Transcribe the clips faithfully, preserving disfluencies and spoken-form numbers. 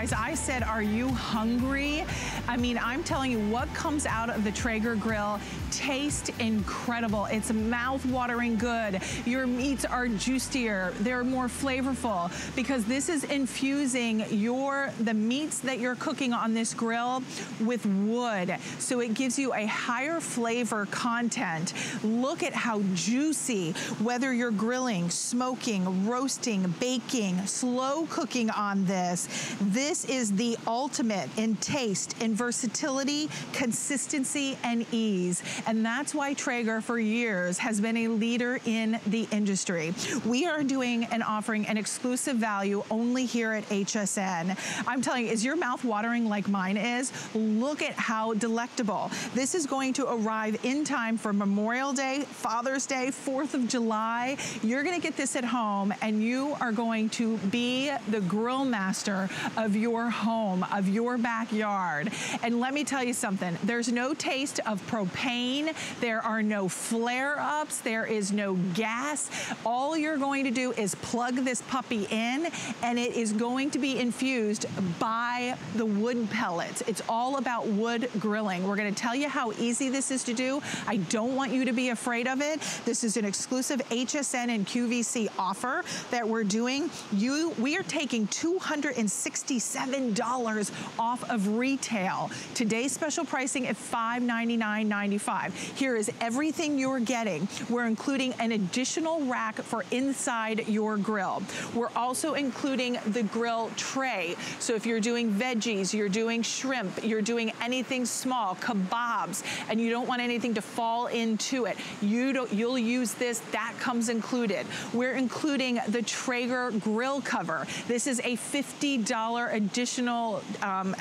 guys, I said, are you hungry? I mean, I'm telling you, what comes out of the Traeger grill tastes incredible. It's mouth-watering good. Your meats are juicier. They're more flavorful because this is infusing your the meats that you're cooking on this grill with wood. So it gives you a higher flavor content. Look at how juicy, whether you're grilling, smoking, roasting, baking, slow cooking on this. This is the ultimate in taste, in versatility, consistency, and ease. And that's why Traeger for years has been a leader in the industry. We are doing and offering an exclusive value only here at H S N. I'm telling you, is your mouth watering like mine is? Look at how delectable. This is going to arrive in time for Memorial Day, Father's Day, fourth of July. You're gonna get this at home and you are going to be the grill master of your home, of your backyard. And let me tell you something, there's no taste of propane, there are no flare-ups, there is no gas. All you're going to do is plug this puppy in and it is going to be infused by the wood pellets. It's all about wood grilling. We're gonna tell you how easy this is to do. I don't want you to be afraid of it. This is an exclusive H S N and Q V C offer that we're doing. You, we are taking two hundred sixty-seven dollars off of retail. Today's special pricing at five ninety-nine ninety-five. Here is everything you're getting. We're including an additional rack for inside your grill. We're also including the grill tray. So if you're doing veggies, you're doing shrimp, you're doing anything small, kebabs, and you don't want anything to fall into it, you don't, you'll use this. That comes included. We're including the Traeger grill cover. This is a fifty dollar additional um,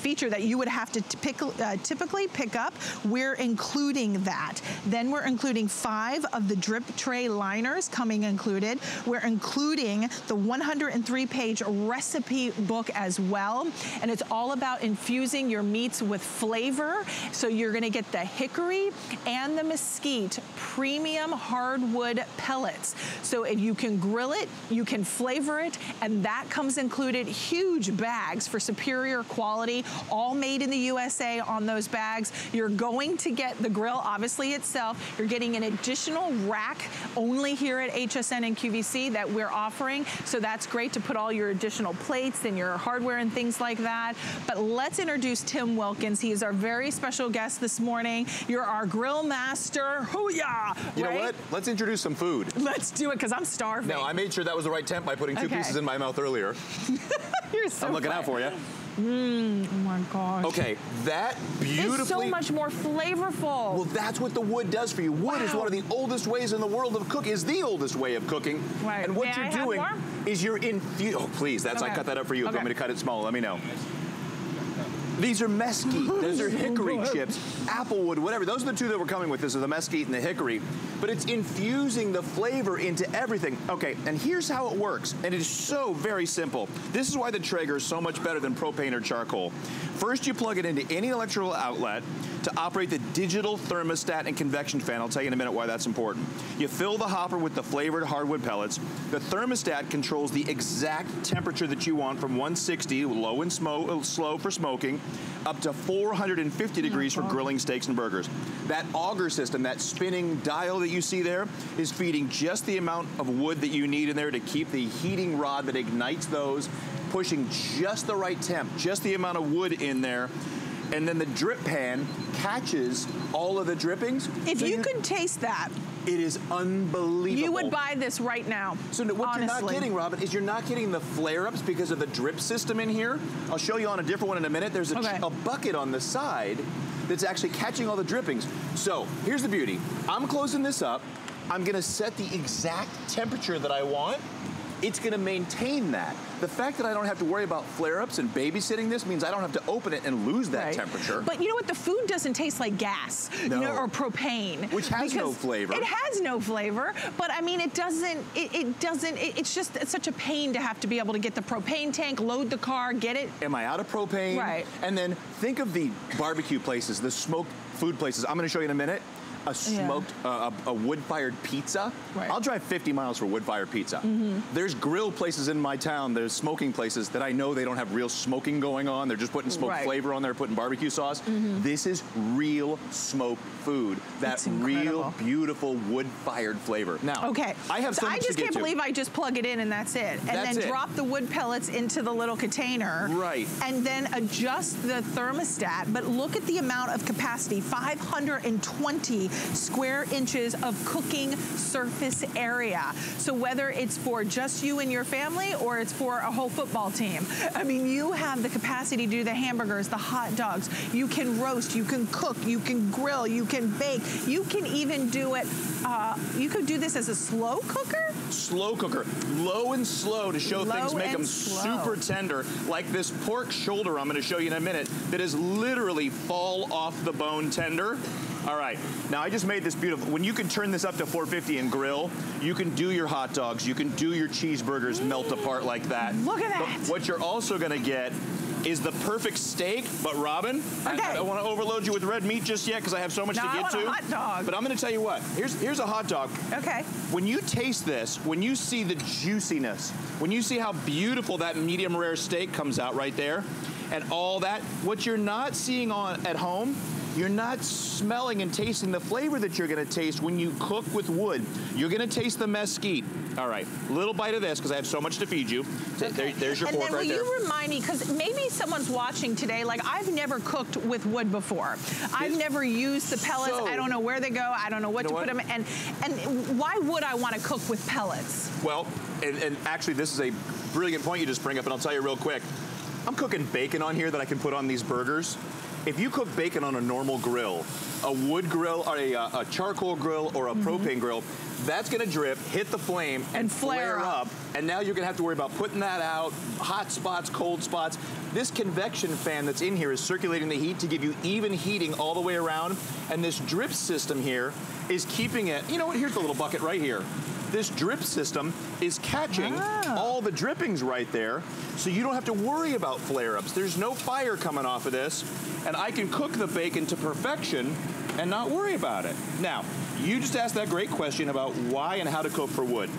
feature that you would have to pick, uh, typically pick up. We're including that. Then we're including five of the drip tray liners coming included. We're including the one hundred three page recipe book as well. And it's all about infusing your meats with flavor. So you're gonna get the hickory and the mesquite premium hardwood pellets. So if you can grill it, you can flavor it, and that comes included. Huge bags for superior quality, all made in the U S A on those bags. You're going to get the grill, obviously, itself. You're getting an additional rack only here at H S N and Q V C that we're offering. So that's great to put all your additional plates and your hardware and things like that. But let's introduce Tim Wilkins. He is our very special guest this morning. You're our grill master. Hoo-yah! You right? know what? Let's introduce some food. Let's do it, because I'm starving. No, I made sure that was the right temp by putting two okay. pieces in my mouth earlier. You're so I'm looking fun. out for you. Mmm, oh my gosh. Okay, that beautifully... It's so much more flavorful. Well, that's what the wood does for you. Wood wow. is one of the oldest ways in the world of cooking, is the oldest way of cooking. Right. And what May you're I doing is you're infusing... Oh, please, that's... Okay. I cut that up for you. Okay. If you want me to cut it small, let me know. These are mesquite, those are hickory chips, applewood, whatever. Those are the two that we're coming with. This is the mesquite and the hickory. But it's infusing the flavor into everything. Okay, and here's how it works. And it is so very simple. This is why the Traeger is so much better than propane or charcoal. First, you plug it into any electrical outlet to operate the digital thermostat and convection fan. I'll tell you in a minute why that's important. You fill the hopper with the flavored hardwood pellets. The thermostat controls the exact temperature that you want, from one sixty, low and slow for smoking, up to four hundred fifty degrees for grilling steaks and burgers. That auger system, that spinning dial that you see there, is feeding just the amount of wood that you need in there to keep the heating rod that ignites those, pushing just the right temp, just the amount of wood in there. And then the drip pan catches all of the drippings. If you could taste that. It is unbelievable. You would buy this right now. So what honestly. You're not getting, Robin, is you're not getting the flare-ups because of the drip system in here. I'll show you on a different one in a minute. There's a, okay. a bucket on the side that's actually catching all the drippings. So here's the beauty. I'm closing this up. I'm gonna set the exact temperature that I want. It's gonna maintain that. The fact that I don't have to worry about flare-ups and babysitting this means I don't have to open it and lose that right. temperature. But you know what? The food doesn't taste like gas no. you know, or propane. Which has no flavor. It has no flavor, but I mean, it doesn't, it, it doesn't, it, it's just it's such a pain to have to be able to get the propane tank, load the car, get it. Am I out of propane? Right. And then think of the barbecue places, the smoked food places. I'm gonna show you in a minute. A smoked, yeah. uh, a, a wood-fired pizza. Right. I'll drive fifty miles for wood-fired pizza. Mm-hmm. There's grill places in my town that to smoking places that I know they don't have real smoking going on. They're just putting smoked right. flavor on there, putting barbecue sauce. Mm-hmm. This is real smoked food. That real beautiful wood-fired flavor. Now, okay. I have so I just can't believe to. I just plug it in and that's it. And that's then it. drop the wood pellets into the little container. Right. And then adjust the thermostat. But look at the amount of capacity, five hundred twenty square inches of cooking surface area. So whether it's for just you and your family or it's for a whole football team, I mean, you have the capacity to do the hamburgers, the hot dogs. You can roast, you can cook, you can grill, you can bake. You can even do it, uh, you could do this as a slow cooker? Slow cooker, low and slow to show low things, make them slow. super tender, like this pork shoulder I'm gonna show you in a minute that is literally fall off the bone tender. All right, now I just made this beautiful. When you can turn this up to four fifty and grill, you can do your hot dogs, you can do your cheeseburgers mm. melt apart like that. Look at that. But what you're also gonna get is the perfect steak, but Robin, okay. I, I don't want to overload you with red meat just yet because I have so much no, to get I want to. A hot dog. But I'm going to tell you what. Here's here's a hot dog. Okay. When you taste this, when you see the juiciness, when you see how beautiful that medium rare steak comes out right there, and all that, what you're not seeing on at home, you're not smelling and tasting the flavor that you're going to taste when you cook with wood. You're going to taste the mesquite. All right, little bite of this because I have so much to feed you. Okay. There, there's your and pork right there. And then will you remind me, because maybe someone's watching today, like I've never cooked with wood before. I've it's never used the pellets. So I don't know where they go. I don't know what you know to what? put them in. And, and why would I want to cook with pellets? Well, and, and actually this is a brilliant point you just bring up, and I'll tell you real quick. I'm cooking bacon on here that I can put on these burgers. If you cook bacon on a normal grill, a wood grill, or a, a charcoal grill, or a mm-hmm. propane grill, that's gonna drip, hit the flame, and, and flare, flare up. up. And now you're gonna have to worry about putting that out, hot spots, cold spots. This convection fan that's in here is circulating the heat to give you even heating all the way around. And this drip system here is keeping it, you know what, here's the little bucket right here. This drip system is catching ah. all the drippings right there, so you don't have to worry about flare-ups. There's no fire coming off of this, and I can cook the bacon to perfection and not worry about it. Now, you just asked that great question about why and how to cook for wood.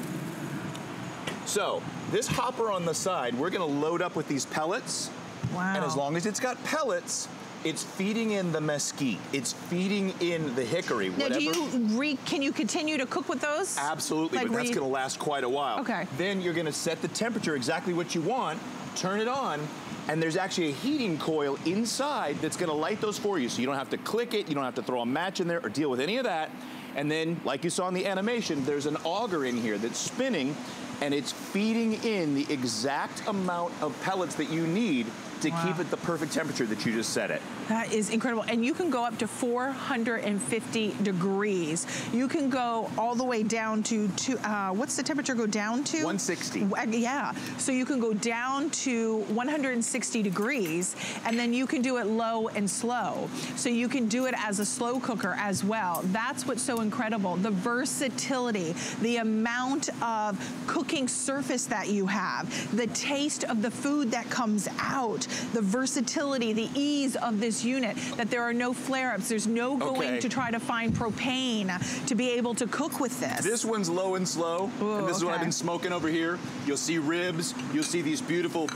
So, this hopper on the side, we're gonna load up with these pellets, wow. and as long as it's got pellets, it's feeding in the mesquite. It's feeding in the hickory. Now, whatever. do you re can you continue to cook with those? Absolutely, like but that's gonna last quite a while. Okay. Then you're gonna set the temperature exactly what you want, turn it on, and there's actually a heating coil inside that's gonna light those for you, so you don't have to click it, you don't have to throw a match in there or deal with any of that. And then, like you saw in the animation, there's an auger in here that's spinning, and it's feeding in the exact amount of pellets that you need to wow. keep it the perfect temperature that you just set it. That is incredible. And you can go up to four hundred fifty degrees. You can go all the way down to, to uh, what's the temperature go down to? one sixty. Yeah. So you can go down to one hundred sixty degrees, and then you can do it low and slow. So you can do it as a slow cooker as well. That's what's so incredible. The versatility, the amount of cooking surface that you have, the taste of the food that comes out, the versatility, the ease of this unit, that there are no flare-ups, there's no going okay. to try to find propane to be able to cook with this. This one's low and slow, Ooh, and this okay. is what I've been smoking over here. You'll see ribs, you'll see these beautiful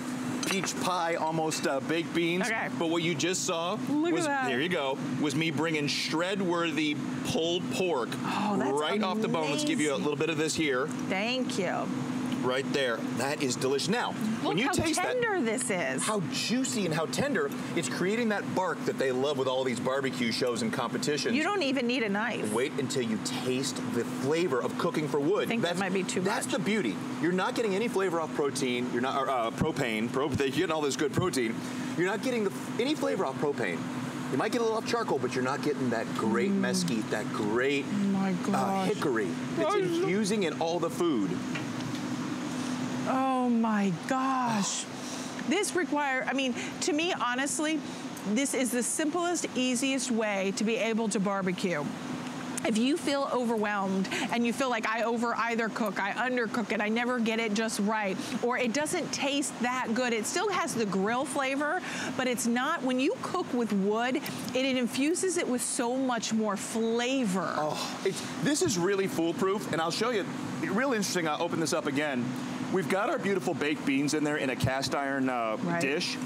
peach pie, almost uh, baked beans. Okay. But what you just saw Look was, there you go, was me bringing shred-worthy pulled pork oh, that's right amazing. off the bone. Let's give you a little bit of this here. Thank you. Right there. That is delicious. Now, Look when you how taste tender that, this is. How juicy and how tender. It's creating that bark that they love with all these barbecue shows and competitions. You don't even need a knife. Wait until you taste the flavor of cooking for wood. I think that's, that might be too that's much. That's the beauty. You're not getting any flavor off protein. You're not uh, propane. Pro, you're getting all this good protein. You're not getting the, any flavor off propane. You might get a little off charcoal, but you're not getting that great mm. mesquite, that great oh my uh, hickory that's infusing in all the food. Oh my gosh. This require, I mean, to me, honestly, this is the simplest, easiest way to be able to barbecue. If you feel overwhelmed and you feel like I over either cook, I undercook it, I never get it just right, or it doesn't taste that good, it still has the grill flavor, but it's not, when you cook with wood, it, it infuses it with so much more flavor. Oh, it's, this is really foolproof, and I'll show you, real interesting, I'll open this up again. We've got our beautiful baked beans in there in a cast iron uh, right. dish,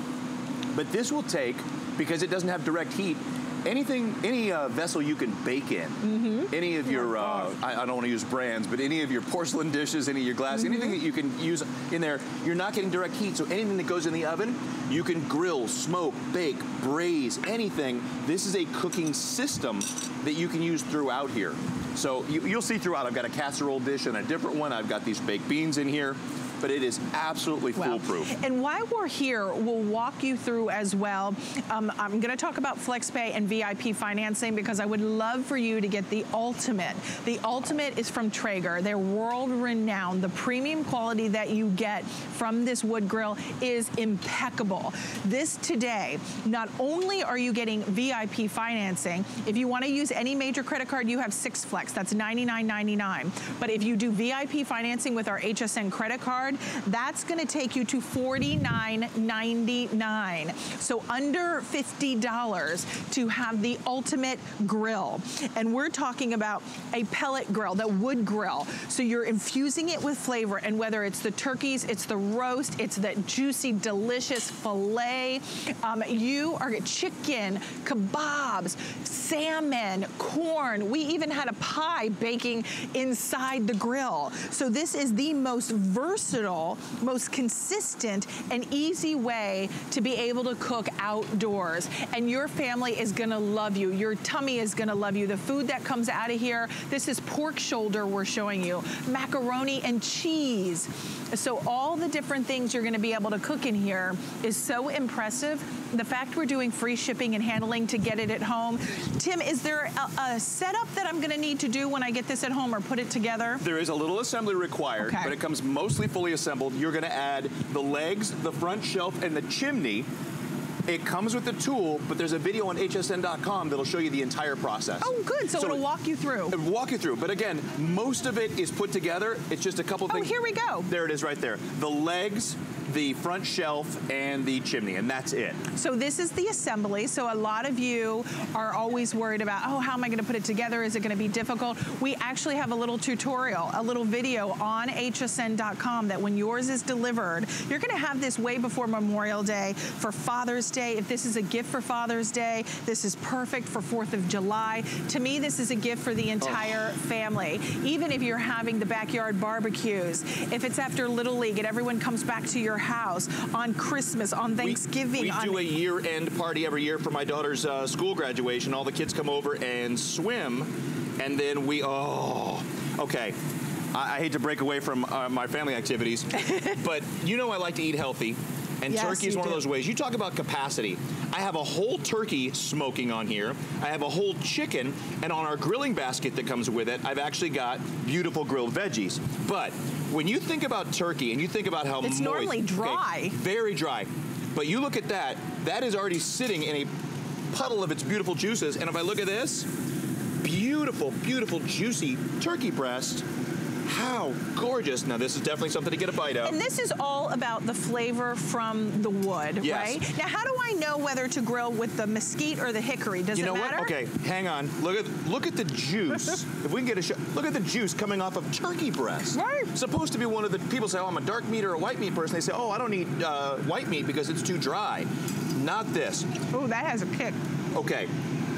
but this will take, because it doesn't have direct heat, anything, any uh, vessel you can bake in, mm-hmm. any of your, uh, I, I don't want to use brands, but any of your porcelain dishes, any of your glass, mm-hmm. anything that you can use in there, you're not getting direct heat, so anything that goes in the oven, you can grill, smoke, bake, braise, anything. This is a cooking system that you can use throughout here. So you, you'll see throughout, I've got a casserole dish and a different one, I've got these baked beans in here. But it is absolutely foolproof. Wow. And while we're here, we'll walk you through as well. Um, I'm going to talk about FlexPay and V I P financing, because I would love for you to get the ultimate. The ultimate is from Traeger. They're world-renowned. The premium quality that you get from this wood grill is impeccable. This today, not only are you getting V I P financing, if you want to use any major credit card, you have six Flex. That's ninety-nine ninety-nine. But if you do V I P financing with our H S N credit card, that's going to take you to forty-nine ninety-nine. So under fifty dollars to have the ultimate grill. And we're talking about a pellet grill, that wood grill. So you're infusing it with flavor, and whether it's the turkeys, it's the roast, it's that juicy, delicious filet. Um, you are chicken, kebabs, salmon, corn. We even had a pie baking inside the grill. So this is the most versatile, most consistent and easy way to be able to cook outdoors. And your family is gonna love you. Your tummy is gonna love you. The food that comes out of here, this is pork shoulder we're showing you, macaroni and cheese. So all the different things you're gonna be able to cook in here is so impressive. The fact we're doing free shipping and handling to get it at home. Tim, is there a, a setup that I'm gonna need to do when I get this at home or put it together? There is a little assembly required, okay. but it comes mostly fully assembled. You're gonna add the legs, the front shelf, and the chimney. It comes with the tool, but there's a video on H S N dot com that'll show you the entire process. Oh, good. So, so it'll walk you through. It'll walk you through. But again, most of it is put together. It's just a couple things. Oh, here we go. There it is right there. The legs, the front shelf, and the chimney, and that's it. So this is the assembly. So a lot of you are always worried about, oh, how am I going to put it together? Is it going to be difficult? We actually have a little tutorial, a little video on H S N dot com that when yours is delivered, you're going to have this way before Memorial Day, for Father's Day. If this is a gift for Father's Day, this is perfect for fourth of July. To me, this is a gift for the entire oh. family. Even if you're having the backyard barbecues, if it's after Little League and everyone comes back to your house on Christmas, on Thanksgiving. We, we on do a year-end party every year for my daughter's uh, school graduation. All the kids come over and swim, and then we, oh, okay. I, I hate to break away from uh, my family activities, but you know I like to eat healthy, and yes, turkey is one do. of those ways. You talk about capacity. I have a whole turkey smoking on here. I have a whole chicken, and on our grilling basket that comes with it, I've actually got beautiful grilled veggies. But when you think about turkey and you think about how it's moist, normally dry. Okay, very dry. But you look at that, that is already sitting in a puddle of its beautiful juices. And if I look at this, beautiful, beautiful, juicy turkey breast. How gorgeous. Now, this is definitely something to get a bite of. And this is all about the flavor from the wood, yes. right? Now, how do I know whether to grill with the mesquite or the hickory? Does you know it matter? What? Okay, hang on. Look at look at the juice. If we can get a shot. Look at the juice coming off of turkey breast. Right. Supposed to be one of the people say, oh, I'm a dark meat or a white meat person. They say, oh, I don't eat uh, white meat because it's too dry. Not this. Oh, that has a kick. Okay.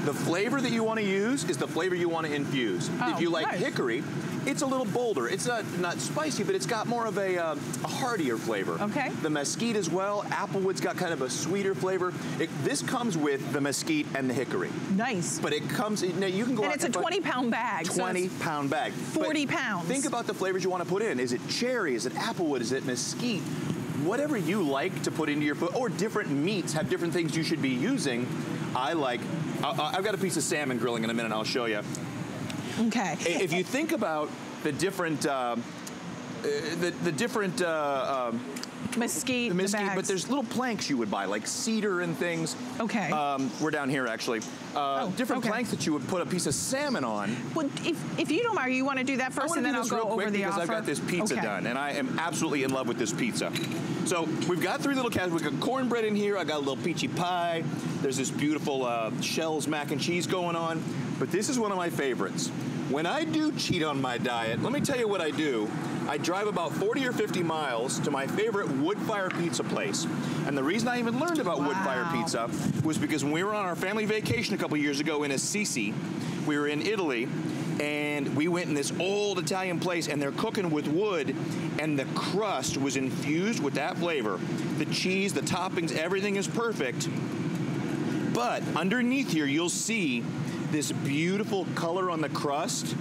The flavor that you want to use is the flavor you want to infuse. Oh, if you like nice. hickory, it's a little bolder. It's not, not spicy, but it's got more of a, uh, a heartier flavor. Okay. The mesquite as well. Applewood's got kind of a sweeter flavor. It, this comes with the mesquite and the hickory. Nice. But it comes, now you can go and out it's and a twenty-pound bag. twenty-pound so bag. forty pounds. Think about the flavors you want to put in. Is it cherry? Is it applewood? Is it mesquite? Whatever you like to put into your food, or different meats have different things you should be using. I like, uh, I've got a piece of salmon grilling in a minute, I'll show you. Okay. If you think about the different, uh, the, the different, uh, um, mesquite, the mesquite the but there's little planks you would buy, like cedar and things. Okay. Um, we're down here, actually. Uh, oh, different okay. planks that you would put a piece of salmon on. Well, if, if you don't mind, you want to do that first, and then I'll go over the offer. I've got this pizza okay. done, and I am absolutely in love with this pizza. So we've got three little categories. We've got cornbread in here. I got a little peachy pie. There's this beautiful uh, shells mac and cheese going on. But this is one of my favorites. When I do cheat on my diet, let me tell you what I do. I drive about forty or fifty miles to my favorite wood fire pizza place. And the reason I even learned about wow. wood fire pizza was because when we were on our family vacation a couple years ago in Assisi, we were in Italy, and we went in this old Italian place, and they're cooking with wood, and the crust was infused with that flavor. The cheese, the toppings, everything is perfect. But underneath here, you'll see this beautiful color on the crust.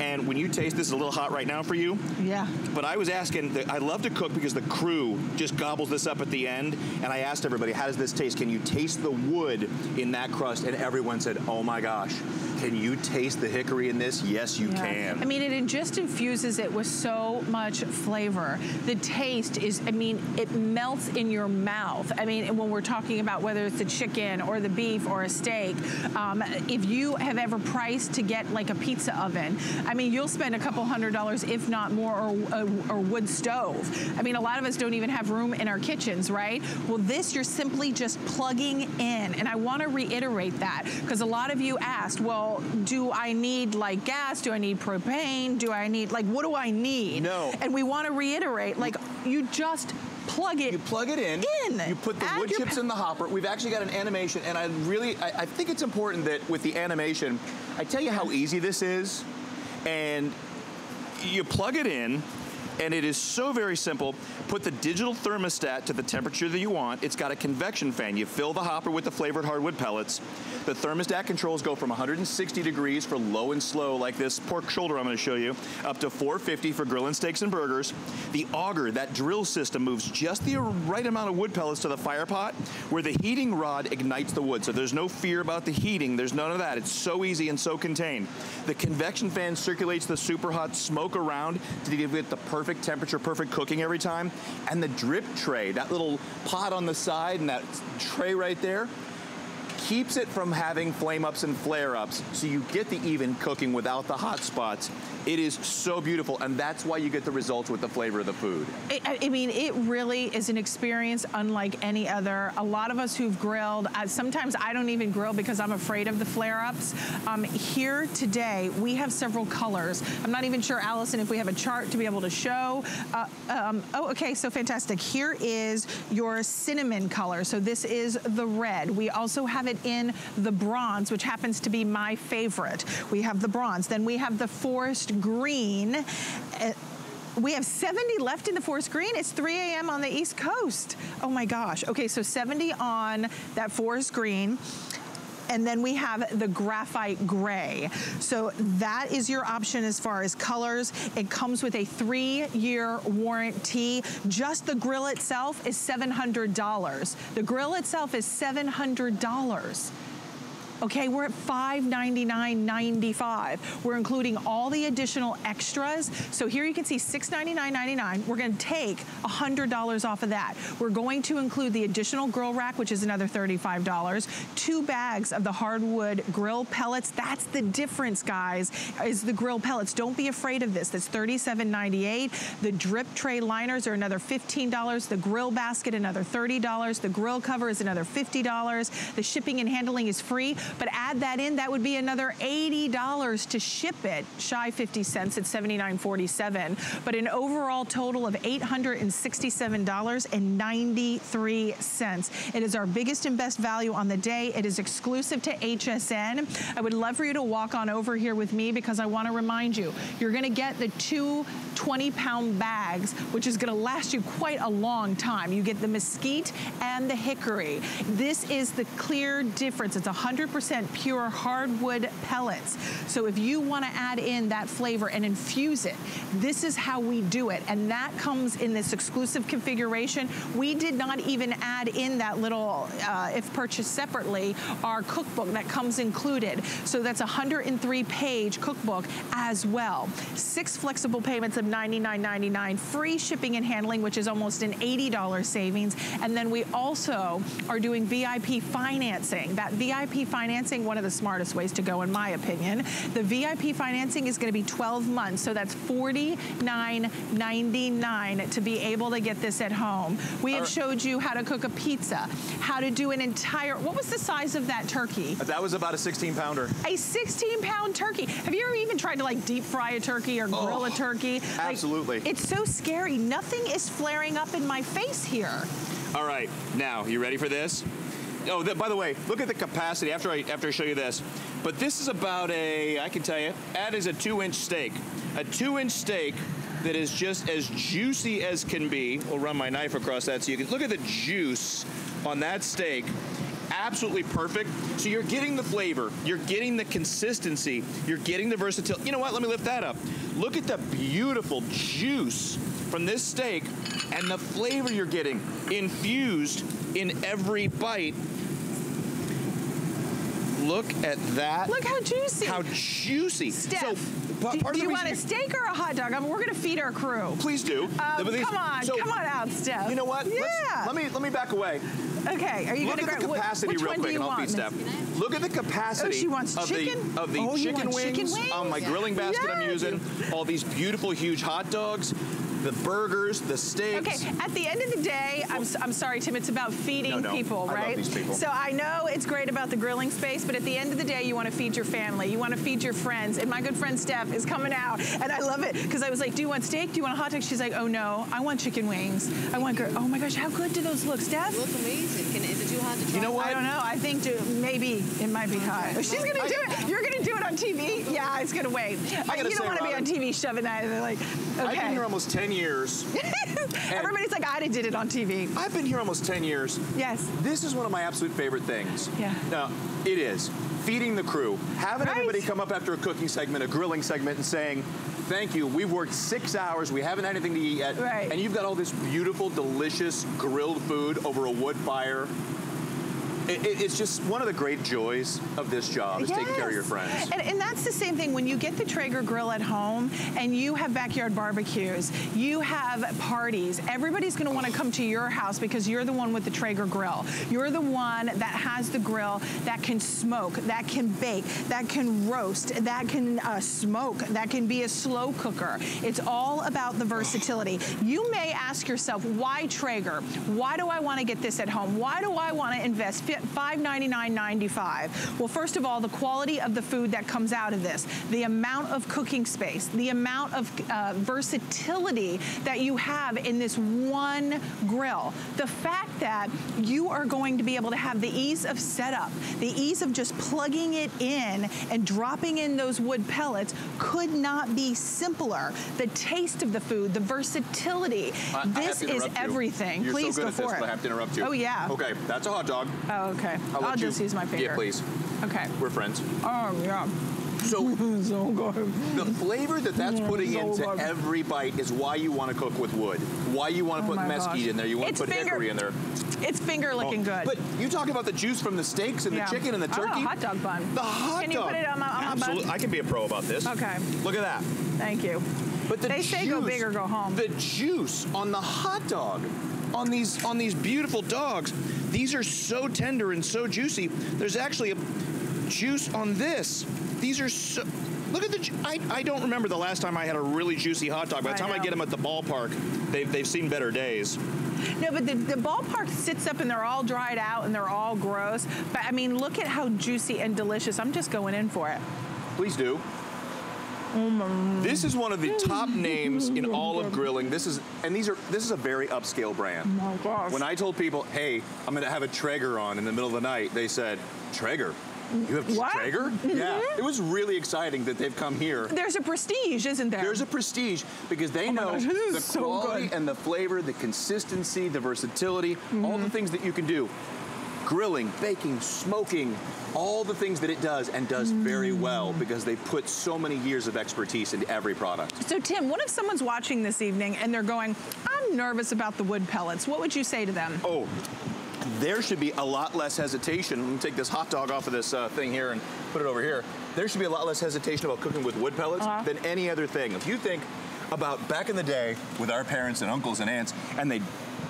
And when you taste this, it's a little hot right now for you. Yeah. But I was asking, the, I love to cook because the crew just gobbles this up at the end. And I asked everybody, how does this taste? Can you taste the wood in that crust? And everyone said, oh my gosh, can you taste the hickory in this? Yes, you yeah. can. I mean, it just infuses it with so much flavor. The taste is, I mean, it melts in your mouth. I mean, when we're talking about whether it's the chicken or the beef or a steak, um, if you have ever priced to get like a pizza oven, I mean, you'll spend a couple hundred dollars, if not more, or a wood stove. I mean, a lot of us don't even have room in our kitchens, right? Well, this you're simply just plugging in. And I want to reiterate that, because a lot of you asked, well, do I need like gas? Do I need propane? Do I need, like, what do I need? No. And we want to reiterate, like, you just plug it. You plug it in. In. You put the Add wood chips in the hopper. We've actually got an animation, and I really, I, I think it's important that with the animation, I tell you how easy this is. And you plug it in, and it is so very simple. Put the digital thermostat to the temperature that you want. It's got a convection fan. You fill the hopper with the flavored hardwood pellets. The thermostat controls go from one hundred sixty degrees for low and slow, like this pork shoulder I'm gonna show you, up to four fifty for grilling steaks and burgers. The auger, that drill system, moves just the right amount of wood pellets to the fire pot where the heating rod ignites the wood. So there's no fear about the heating. There's none of that. It's so easy and so contained. The convection fan circulates the super hot smoke around to give it the perfect temperature, perfect cooking every time. And the drip tray, that little pot on the side and that tray right there, keeps it from having flame ups and flare ups, so you get the even cooking without the hot spots. It is so beautiful, and that's why you get the results with the flavor of the food. It, I mean, it really is an experience unlike any other. A lot of us who've grilled, uh, sometimes I don't even grill because I'm afraid of the flare-ups. Um, here today, we have several colors. I'm not even sure, Allison, if we have a chart to be able to show. Uh, um, oh, okay, so fantastic. Here is your cinnamon color. So this is the red. We also have it in the bronze, which happens to be my favorite. We have the bronze. Then we have the forest green. We have seventy left in the forest green. It's three A M on the East Coast. Oh my gosh. Okay, so seventy on that forest green. And then we have the graphite gray. So that is your option as far as colors. It comes with a three year warranty. Just the grill itself is seven hundred dollars. The grill itself is seven hundred dollars. Okay, we're at five ninety-nine ninety-five. We're including all the additional extras. So here you can see six ninety-nine ninety-nine. We're gonna take one hundred dollars off of that. We're going to include the additional grill rack, which is another thirty-five dollars. Two bags of the hardwood grill pellets. That's the difference, guys, is the grill pellets. Don't be afraid of this. That's thirty-seven ninety-eight. The drip tray liners are another fifteen dollars. The grill basket, another thirty dollars. The grill cover is another fifty dollars. The shipping and handling is free. But add that in, that would be another eighty dollars to ship it, shy fifty cents at seventy-nine forty-seven. But an overall total of eight hundred sixty-seven dollars and ninety-three cents. It is our biggest and best value on the day. It is exclusive to H S N. I would love for you to walk on over here with me, because I want to remind you, you're going to get the two twenty pound bags, which is going to last you quite a long time. You get the mesquite and the hickory. This is the clear difference. It's one hundred percent pure hardwood pellets. So if you want to add in that flavor and infuse it, this is how we do it. And that comes in this exclusive configuration. We did not even add in that little, uh, if purchased separately, our cookbook that comes included. So that's a one hundred three page cookbook as well. Six flexible payments of ninety-nine ninety-nine, free shipping and handling, which is almost an eighty dollar savings. And then we also are doing V I P financing. That V I P financing financing, one of the smartest ways to go, in my opinion. The V I P financing is gonna be twelve months, so that's forty-nine ninety-nine to be able to get this at home. We have showed you how to cook a pizza, how to do an entire, what was the size of that turkey? That was about a sixteen pounder. A sixteen pound turkey. Have you ever even tried to like deep fry a turkey or grill oh, a turkey? Absolutely. Like, it's so scary. Nothing is flaring up in my face here. All right, now, you ready for this? Oh, the, by the way, look at the capacity after I, after I show you this. But this is about a, I can tell you, that is a two inch steak. A two inch steak that is just as juicy as can be. I'll run my knife across that so you can, look at the juice on that steak. Absolutely perfect. So you're getting the flavor, you're getting the consistency, you're getting the versatility. You know what, let me lift that up. Look at the beautiful juice from this steak and the flavor you're getting infused in every bite. Look at that. Look how juicy. How juicy. Steph, so, do, do you want a steak or a hot dog? I mean, we're going to feed our crew. Please do. Um, come on. So, come on out, Steph. You know what? Yeah. Let's, let me let me back away. Okay. Are you going to grab? Look at the capacity real quick, and I'll feed Steph. Look at the capacity. Oh, she wants chicken? Of the, of the oh, chicken, wings chicken wings on my yeah. grilling basket yes. I'm using. All these beautiful, huge hot dogs. The burgers, the steaks. Okay, at the end of the day, I'm, I'm sorry, Tim, it's about feeding no, no. people, right? I love these people. So I know it's great about the grilling space, but at the end of the day, you want to feed your family. You want to feed your friends. And my good friend Steph is coming out, and I love it, because I was like, do you want steak? Do you want a hot dog? She's like, oh, no, I want chicken wings. I want girl. Oh, my gosh, how good do those look, Steph? They look amazing. Can, is it too hot to try? You know what? I don't know. I think to, maybe it might be hot. She's going to do it. You're going to do it on T V? Yeah, it's going to wait. You don't want to be on T V shoving that. They're like, okay. I've been here almost ten years. Everybody's like, I did it on T V. I've been here almost ten years. Yes. This is one of my absolute favorite things. Yeah. Now, it is. Feeding the crew. Having right. everybody come up after a cooking segment, a grilling segment, and saying, thank you, we've worked six hours, we haven't had anything to eat yet. Right. And you've got all this beautiful, delicious grilled food over a wood fire. It, it, it's just one of the great joys of this job is yes. taking care of your friends. And, and that's the same thing. When you get the Traeger grill at home and you have backyard barbecues, you have parties, everybody's going to want to come to your house because you're the one with the Traeger grill. You're the one that has the grill that can smoke, that can bake, that can roast, that can uh, smoke, that can be a slow cooker. It's all about the versatility. You may ask yourself, why Traeger? Why do I want to get this at home? Why do I want to invest five ninety-nine ninety-five. Well, first of all, the quality of the food that comes out of this, the amount of cooking space, the amount of uh, versatility that you have in this one grill, the fact that you are going to be able to have the ease of setup, the ease of just plugging it in and dropping in those wood pellets could not be simpler. The taste of the food, the versatility, I, this I is everything. You're Please so good go at for this, it. But I have to interrupt you. Oh yeah. Okay, that's a hot dog. Oh, okay. I'll, I'll just use my finger. Yeah, please. Okay. We're friends. Oh, yeah. So, so good. The flavor that that's putting so into good. every bite is why you want to cook with wood. Why you want to oh put mesquite gosh. in there. You want to put hickory in there. It's finger looking oh. good. But you talk about the juice from the steaks and yeah. the chicken and the turkey. I want a hot dog bun. The hot can dog. Can you put it on my, on my Absolutely. bun? I can be a pro about this. Okay. Look at that. Thank you. But the They juice, say go big or go home. The juice on the hot dog. On these, on these beautiful dogs, these are so tender and so juicy. There's actually a juice on this. These are so, look at the, I, I don't remember the last time I had a really juicy hot dog. By the time I, I get them at the ballpark, they've, they've seen better days. No, but the, the ballpark sits up and they're all dried out and they're all gross. But I mean, look at how juicy and delicious. I'm just going in for it. Please do. This is one of the top names in all of grilling. This is, and these are, this is a very upscale brand. Oh my gosh. When I told people, hey, I'm gonna have a Traeger on in the middle of the night, they said, Traeger? You have what? Traeger? Yeah. It was really exciting that they've come here. There's a prestige, isn't there? There's a prestige because they oh know gosh, the so quality good. and the flavor, the consistency, the versatility, mm-hmm. all the things that you can do. Grilling, baking, smoking, all the things that it does and does very well because they put so many years of expertise into every product. So Tim, what if someone's watching this evening and they're going, I'm nervous about the wood pellets. What would you say to them? Oh, there should be a lot less hesitation. Let me take this hot dog off of this uh, thing here and put it over here. There should be a lot less hesitation about cooking with wood pellets uh-huh. than any other thing. If you think about back in the day with our parents and uncles and aunts and they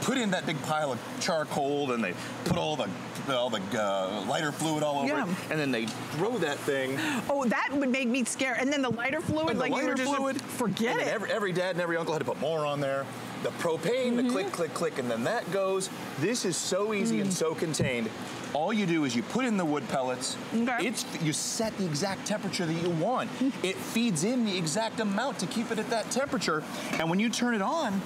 put in that big pile of charcoal, and they put all the all the uh, lighter fluid all over yeah. it, and then they throw that thing. Oh, that would make me scared. And then the lighter fluid, and like lighter you were just fluid, forget it. Every, every dad and every uncle had to put more on there. The propane, mm-hmm. the click, click, click, and then that goes. This is so easy mm. and so contained. All you do is you put in the wood pellets. Okay. It's, you set the exact temperature that you want. It feeds in the exact amount to keep it at that temperature. And when you turn it on,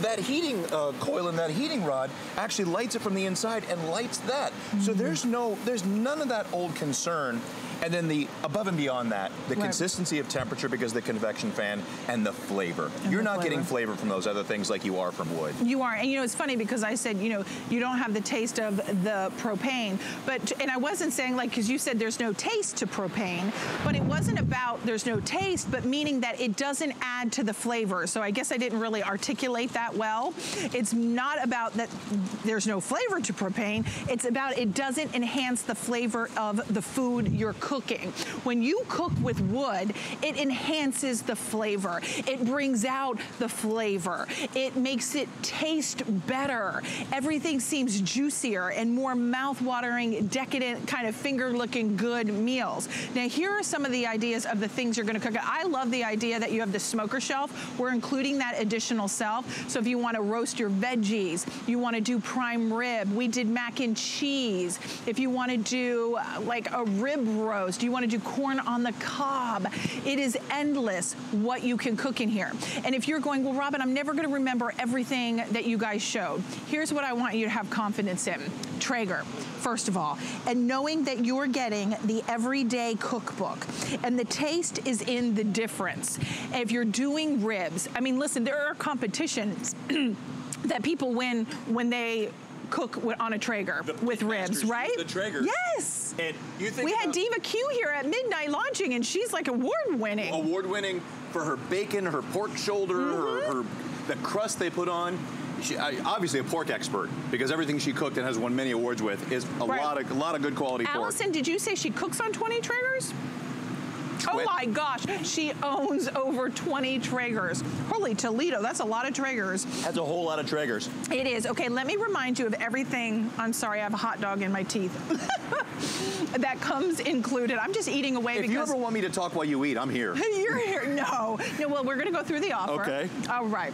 that heating uh, coil and that heating rod actually lights it from the inside and lights that. Mm-hmm. So there's no, there's none of that old concern. And then the above and beyond that, the right. consistency of temperature because of the convection fan and the flavor. And You're the not flavor. getting flavor from those other things like you are from wood. You are. And you know, it's funny because I said, you know, you don't have the taste of the propane. But, and I wasn't saying like, because you said there's no taste to propane, but it wasn't about there's no taste, but meaning that it doesn't add to the flavor. So I guess I didn't really articulate that well. It's not about that there's no flavor to propane. It's about it doesn't enhance the flavor of the food you're cooking. Cooking. When you cook with wood, it enhances the flavor. It brings out the flavor. It makes it taste better. Everything seems juicier and more mouth-watering, decadent, kind of finger-looking good meals. Now, here are some of the ideas of the things you're going to cook. I love the idea that you have the smoker shelf. We're including that additional shelf. So if you want to roast your veggies, you want to do prime rib. We did mac and cheese. If you want to do like a rib roast, do you want to do corn on the cob? It is endless what you can cook in here. And if you're going, well, Robin, I'm never going to remember everything that you guys showed. Here's what I want you to have confidence in. Traeger, first of all. And knowing that you're getting the everyday cookbook. And the taste is in the difference. And if you're doing ribs, I mean, listen, there are competitions that people win when they cook on a Traeger the with ribs, right? The Traeger. Yes. And you think we had Diva Q here at midnight launching, and she's like award-winning. Award-winning for her bacon, her pork shoulder, mm-hmm. her, her the crust they put on. She, obviously a pork expert, because everything she cooked and has won many awards with is a right. lot of a lot of good quality Allison, pork. Allison, did you say she cooks on twenty Traegers? Oh my gosh, she owns over twenty Traegers. Holy Toledo, that's a lot of Traegers. That's a whole lot of Traegers. It is. Okay, let me remind you of everything. I'm sorry, I have a hot dog in my teeth. That comes included. I'm just eating away if because... If you ever want me to talk while you eat, I'm here. You're here. No. No, well, we're going to go through the offer. Okay. All right.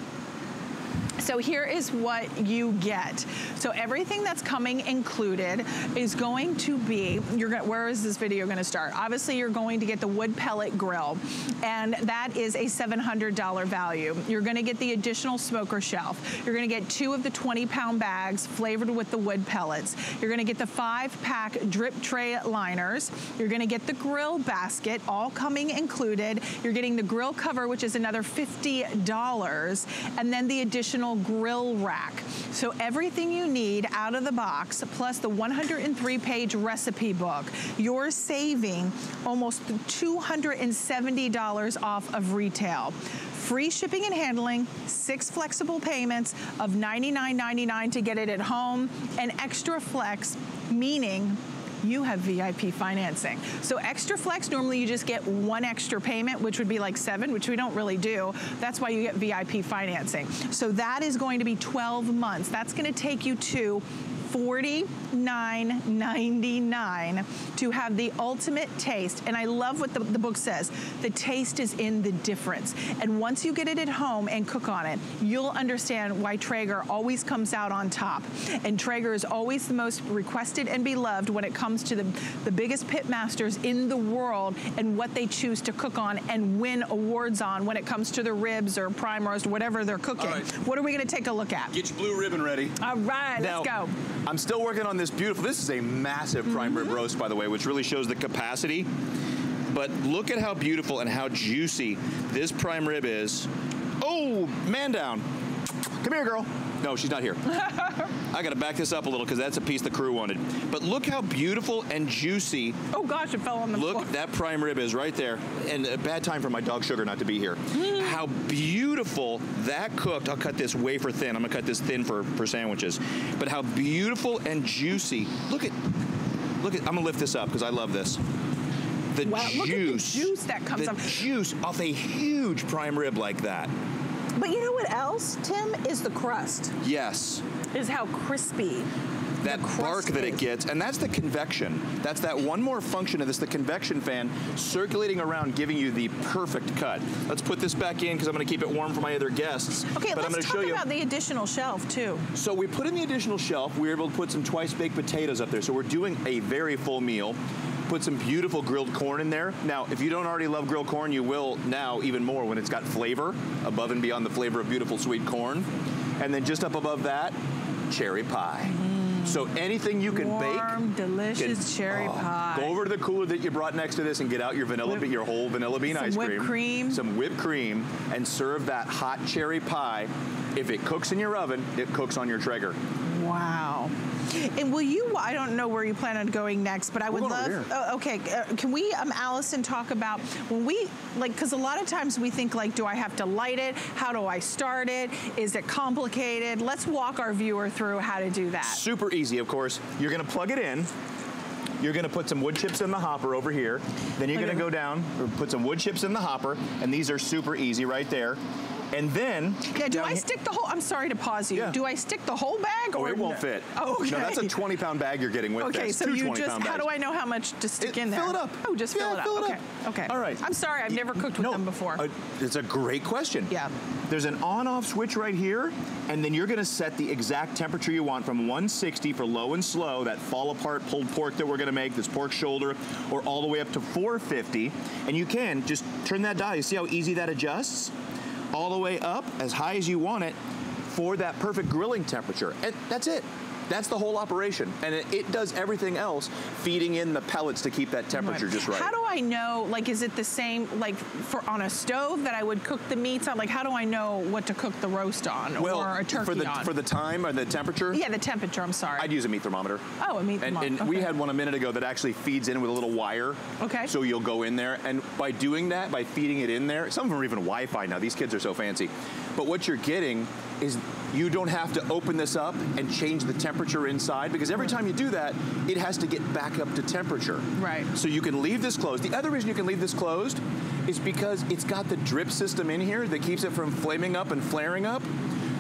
So here is what you get. So everything that's coming included is going to be, you're gonna, where is this video gonna start? Obviously you're going to get the wood pellet grill, and that is a seven hundred dollar value. You're gonna get the additional smoker shelf. You're gonna get two of the twenty pound bags flavored with the wood pellets. You're gonna get the five pack drip tray liners. You're gonna get the grill basket, all coming included. You're getting the grill cover, which is another fifty dollars, and then the additional grill rack. So everything you need out of the box, plus the one hundred three page recipe book, you're saving almost two hundred seventy dollars off of retail. Free shipping and handling, six flexible payments of ninety-nine ninety-nine to get it at home, and extra flex, meaning you have V I P financing. So extra flex, normally you just get one extra payment, which would be like seven, which we don't really do. That's why you get V I P financing. So that is going to be twelve months. That's going to take you to forty-nine ninety-nine to have the ultimate taste. And I love what the, the book says. The taste is in the difference. And once you get it at home and cook on it, you'll understand why Traeger always comes out on top. And Traeger is always the most requested and beloved when it comes to the, the biggest pit masters in the world and what they choose to cook on and win awards on when it comes to the ribs or prime roast, whatever they're cooking. Right. What are we gonna take a look at? Get your blue ribbon ready. All right, now, let's go. I'm still working on this beautiful, this is a massive prime mm-hmm. rib roast, by the way, which really shows the capacity. But look at how beautiful and how juicy this prime rib is. Oh, man down. Come here, girl. No, she's not here. I gotta back this up a little because that's a piece the crew wanted. But look how beautiful and juicy. Oh gosh, it fell on the look, floor. Look, that prime rib is right there. And a bad time for my dog Sugar not to be here. Mm. How beautiful that cooked. I'll cut this wafer thin. I'm gonna cut this thin for, for sandwiches. But how beautiful and juicy. Look at, look at, I'm gonna lift this up because I love this. The wow, juice. Look at the juice that comes the up. The juice off a huge prime rib like that. But you know what else, Tim, is the crust. Yes. Is how crispy. That bark that it gets, and that's the convection. That's that one more function of this, the convection fan circulating around, giving you the perfect cut. Let's put this back in because I'm gonna keep it warm for my other guests. Okay, but let's I'm gonna talk show you. about the additional shelf too. So we put in the additional shelf, we were able to put some twice baked potatoes up there. So we're doing a very full meal. Put some beautiful grilled corn in there. Now, if you don't already love grilled corn, you will now even more when it's got flavor, above and beyond the flavor of beautiful sweet corn. And then just up above that, cherry pie. Mm-hmm. So anything you can Warm, bake. Warm, delicious can, cherry oh, pie. Go over to the cooler that you brought next to this and get out your vanilla, whip, your whole vanilla bean ice cream. Some whipped cream. Some whipped cream and serve that hot cherry pie. If it cooks in your oven, it cooks on your Traeger. Wow. And will you, I don't know where you plan on going next, but I would love, oh, okay, uh, can we, um, Allison, talk about when we, like, because a lot of times we think, like, do I have to light it? How do I start it? Is it complicated? Let's walk our viewer through how to do that. Super easy, of course. You're going to plug it in. You're gonna put some wood chips in the hopper over here. Then you're gonna go down, or put some wood chips in the hopper, and these are super easy right there. And then... Yeah, do I stick the whole... I'm sorry to pause you. Yeah. Do I stick the whole bag or... Oh, it won't fit. Oh, okay. No, that's a twenty pound bag you're getting with this. Okay, so you just... How do I know how much to stick in there? Fill it up. Oh, just fill it up. Okay, okay. All right. I'm sorry, I've never cooked with them before. Uh, it's a great question. Yeah. There's an on-off switch right here, and then you're gonna set the exact temperature you want from one sixty for low and slow, that fall apart pulled pork that we're gonna make, this pork shoulder, or all the way up to four fifty. And you can just turn that dial. You see how easy that adjusts? All the way up, as high as you want it, for that perfect grilling temperature. And that's it. That's the whole operation. And it, it does everything else, feeding in the pellets to keep that temperature right. just right. How do I know, like, is it the same, like, for on a stove that I would cook the meats on? Like, how do I know what to cook the roast on well, or a turkey for the, on? for the time or the temperature? Yeah, the temperature, I'm sorry. I'd use a meat thermometer. Oh, a meat thermometer. And, and okay. we had one a minute ago that actually feeds in with a little wire. Okay. So you'll go in there. And by doing that, by feeding it in there, some of them are even Wi-Fi now. These kids are so fancy. But what you're getting is you don't have to open this up and change the temperature inside, because every time you do that, it has to get back up to temperature. Right. So you can leave this closed. The other reason you can leave this closed is because it's got the drip system in here that keeps it from flaming up and flaring up.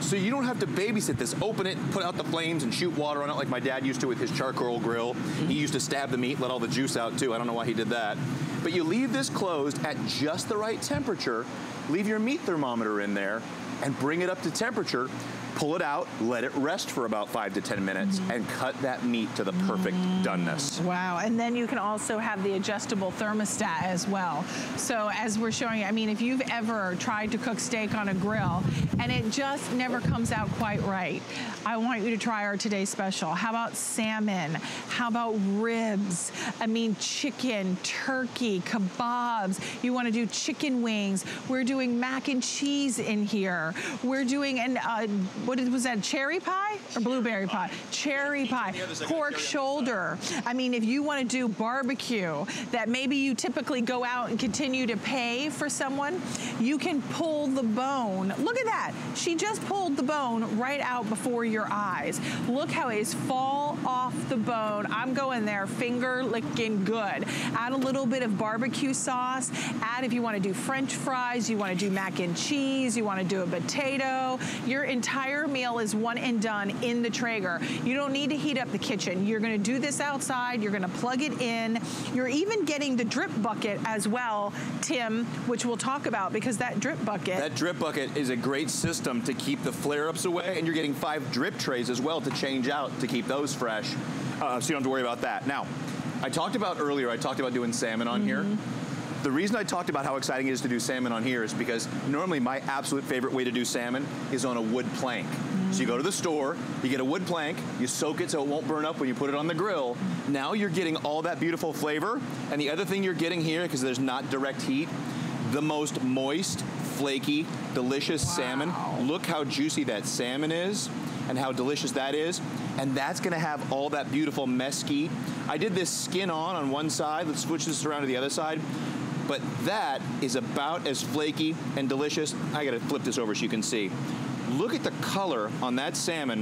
So you don't have to babysit this. Open it, put out the flames, and shoot water on it like my dad used to with his charcoal grill. Mm-hmm. He used to stab the meat, let all the juice out too. I don't know why he did that. But you leave this closed at just the right temperature, leave your meat thermometer in there, and bring it up to temperature, pull it out, let it rest for about five to ten minutes, mm-hmm. and cut that meat to the perfect mm-hmm. doneness. Wow, and then you can also have the adjustable thermostat as well. So as we're showing you, I mean, if you've ever tried to cook steak on a grill and it just never comes out quite right, I want you to try our today's special. How about salmon? How about ribs? I mean, chicken, turkey, kebabs. You wanna do chicken wings. We're doing mac and cheese in here. We're doing an, uh, What was that, cherry pie or blueberry pie? Cherry pie, pork shoulder. I mean, if you want to do barbecue that maybe you typically go out and continue to pay for someone, you can pull the bone. Look at that. She just pulled the bone right out before your eyes. Look how it is fall off the bone. I'm going there, finger licking good. Add a little bit of barbecue sauce. Add if you want to do French fries, you want to do mac and cheese, you want to do a potato. Your entire meal is one and done in the Traeger. You don't need to heat up the kitchen. You're gonna do this outside, you're gonna plug it in. You're even getting the drip bucket as well, Tim, which we'll talk about, because that drip bucket. That drip bucket is a great system to keep the flare-ups away, and you're getting five drip trays as well to change out to keep those fresh, uh, so you don't have to worry about that. Now, I talked about earlier, I talked about doing salmon on mm-hmm. here. The reason I talked about how exciting it is to do salmon on here is because normally my absolute favorite way to do salmon is on a wood plank. Mm-hmm. So you go to the store, you get a wood plank, you soak it so it won't burn up when you put it on the grill. Now you're getting all that beautiful flavor. And the other thing you're getting here, because there's not direct heat, the most moist, flaky, delicious wow. salmon. Look how juicy that salmon is and how delicious that is. And that's gonna have all that beautiful mesquite. I did this skin on on one side. Let's switch this around to the other side. But that is about as flaky and delicious. I gotta flip this over so you can see. Look at the color on that salmon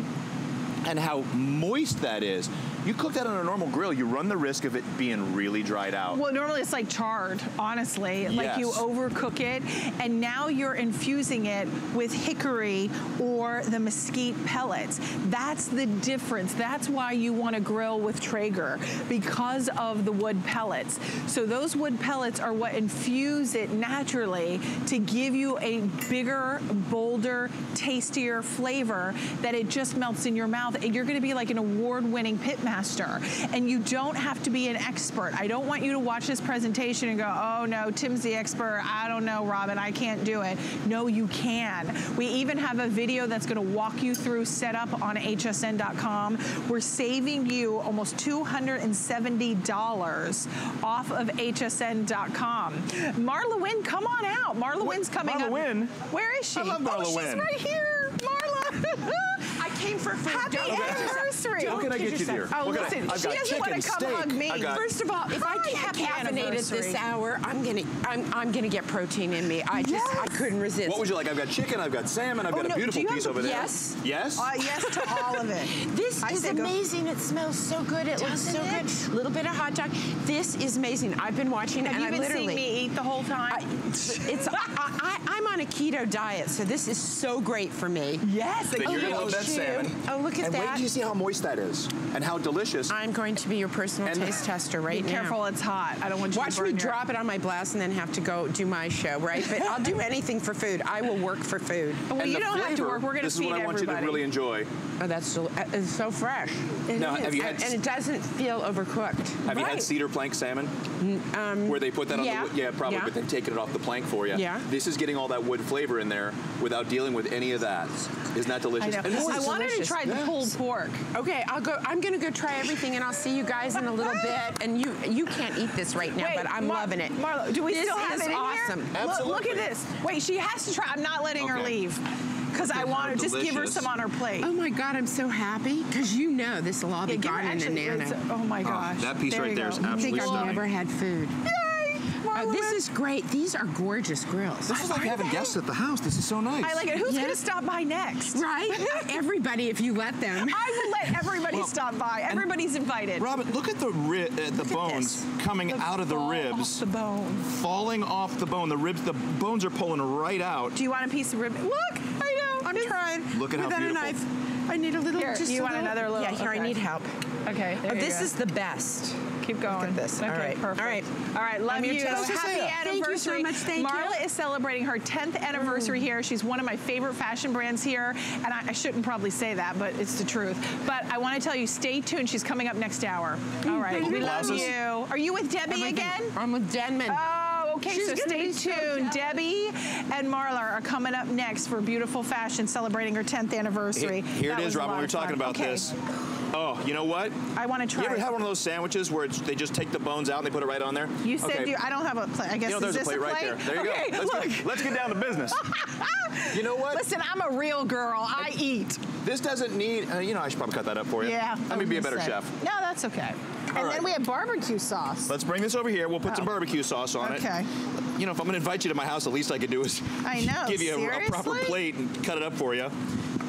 and how moist that is. You cook that on a normal grill, you run the risk of it being really dried out. Well, normally it's like charred, honestly. Yes. Like you overcook it, and now you're infusing it with hickory or the mesquite pellets. That's the difference. That's why you want to grill with Traeger, because of the wood pellets. So those wood pellets are what infuse it naturally to give you a bigger, bolder, tastier flavor that it just melts in your mouth. You're going to be like an award-winning pit master, and you don't have to be an expert. I don't want you to watch this presentation and go, oh no, Tim's the expert. I don't know, Robin, I can't do it. No, you can. We even have a video that's going to walk you through setup on H S N dot com. We're saving you almost two hundred seventy dollars off of H S N dot com. Marlo Wynne, come on out. Marlo Wynne's coming Marlo up. Marlo Wynne? Where is she? I love Marlo oh, Wynne. She's right here, Marlo. I came for food. Happy okay. anniversary. What can I get you, dear? Oh, what listen, I, she doesn't want to come steak. hug me. First of all, if Hi, I can't caffeinated this hour, I'm gonna, I'm, I'm gonna get protein in me. I yes. just, I couldn't resist. What would you like? I've got chicken, I've got salmon, I've oh, got no, a beautiful piece a, over there. Yes. Yes? Uh, yes to all of it. This I is amazing. Go. It smells so good. It Doesn't looks so it? good. A little bit of hot dog. This is amazing. I've been watching Have and I literally- Have you been seeing me eat the whole time? I, it's, I, I'm on a keto diet, so this is so great for me. Yes. Salmon. Oh, look at and that. And wait till you see how moist that is and how delicious. I'm going to be your personal and taste tester right be now. Be careful, it's hot. I don't want you Watch to Watch me your... drop it on my blast and then have to go do my show, right? But I'll do anything for food. I will work for food. Well, and you don't flavor, have to work. We're going to feed everybody. This is what I want everybody. you to really enjoy. Oh, that's so, it's so fresh. It now, is. Have you had and, and it doesn't feel overcooked. Have right. you had cedar plank salmon? Um, Where they put that yeah. on the wood? Yeah, probably, yeah. but they've taken it off the plank for you. Yeah. This is getting all that wood flavor in there without dealing with any of that. Isn't that delicious? I know. I wanted delicious. to try the yes. pulled pork. Okay, I'll go. I'm gonna go try everything, and I'll see you guys in a little bit. And you, you can't eat this right now, Wait, but I'm Mar loving it. Marlo, do we this still have it in awesome. here? Absolutely. Look, look at this. Wait, she has to try. I'm not letting okay. her leave. Because I want her, delicious. just give her some on her plate. Oh my God, I'm so happy. Because you know this will all yeah, be gone in a nana. Oh my gosh. Oh, that piece there right there go. is absolutely stunning. I think I've never had food. Oh, this is great. These are gorgeous grills. This is like having guests at the house. This is so nice. I like it. Who's yeah. going to stop by next? Right? Everybody, if you let them. I will let everybody well, stop by. Everybody's invited. Robin, look at the ri uh, the bones coming the out of the ribs. Off the bone. Falling off the bone. The ribs, the bones are pulling right out. Do you want a piece of rib? Look, I know. I'm trying. Look at how beautiful. Without a knife. I need a little. Here, just you want little? another little? Yeah, here, okay. I need help. Okay, there oh, you This go. is the best. Keep going. Look at this. Okay, all right. Perfect. All right. All right. Love you. Happy anniversary. Thank you so much. Thank you. Marlo is celebrating her tenth anniversary mm. here. She's one of my favorite fashion brands here. And I, I shouldn't probably say that, but it's the truth. But I want to tell you, stay tuned. She's coming up next hour. All right. We love you. Are you with Debbie Everything. again? I'm with Denman. Oh, okay. She's so stay tuned. So Debbie and Marlo are coming up next for Beautiful Fashion, celebrating her tenth anniversary. Here, here it is, Robin. We were talking about okay. this. Oh, you know what? I want to try. You ever have one of those sandwiches where it's, they just take the bones out and they put it right on there? You said okay. you, I don't have a plate. I guess you know, there's is this a plate, a plate right there. There you okay, go. Let's, look. Get, let's get down to business. You know what? Listen, I'm a real girl. I eat. This doesn't need. Uh, you know, I should probably cut that up for you. Yeah. Let me be a better say. chef. No, that's okay. And All right. then we have barbecue sauce. Let's bring this over here. We'll put oh. some barbecue sauce on okay. it. Okay. You know, if I'm going to invite you to my house, the least I could do is I know. give you a, a proper plate and cut it up for you.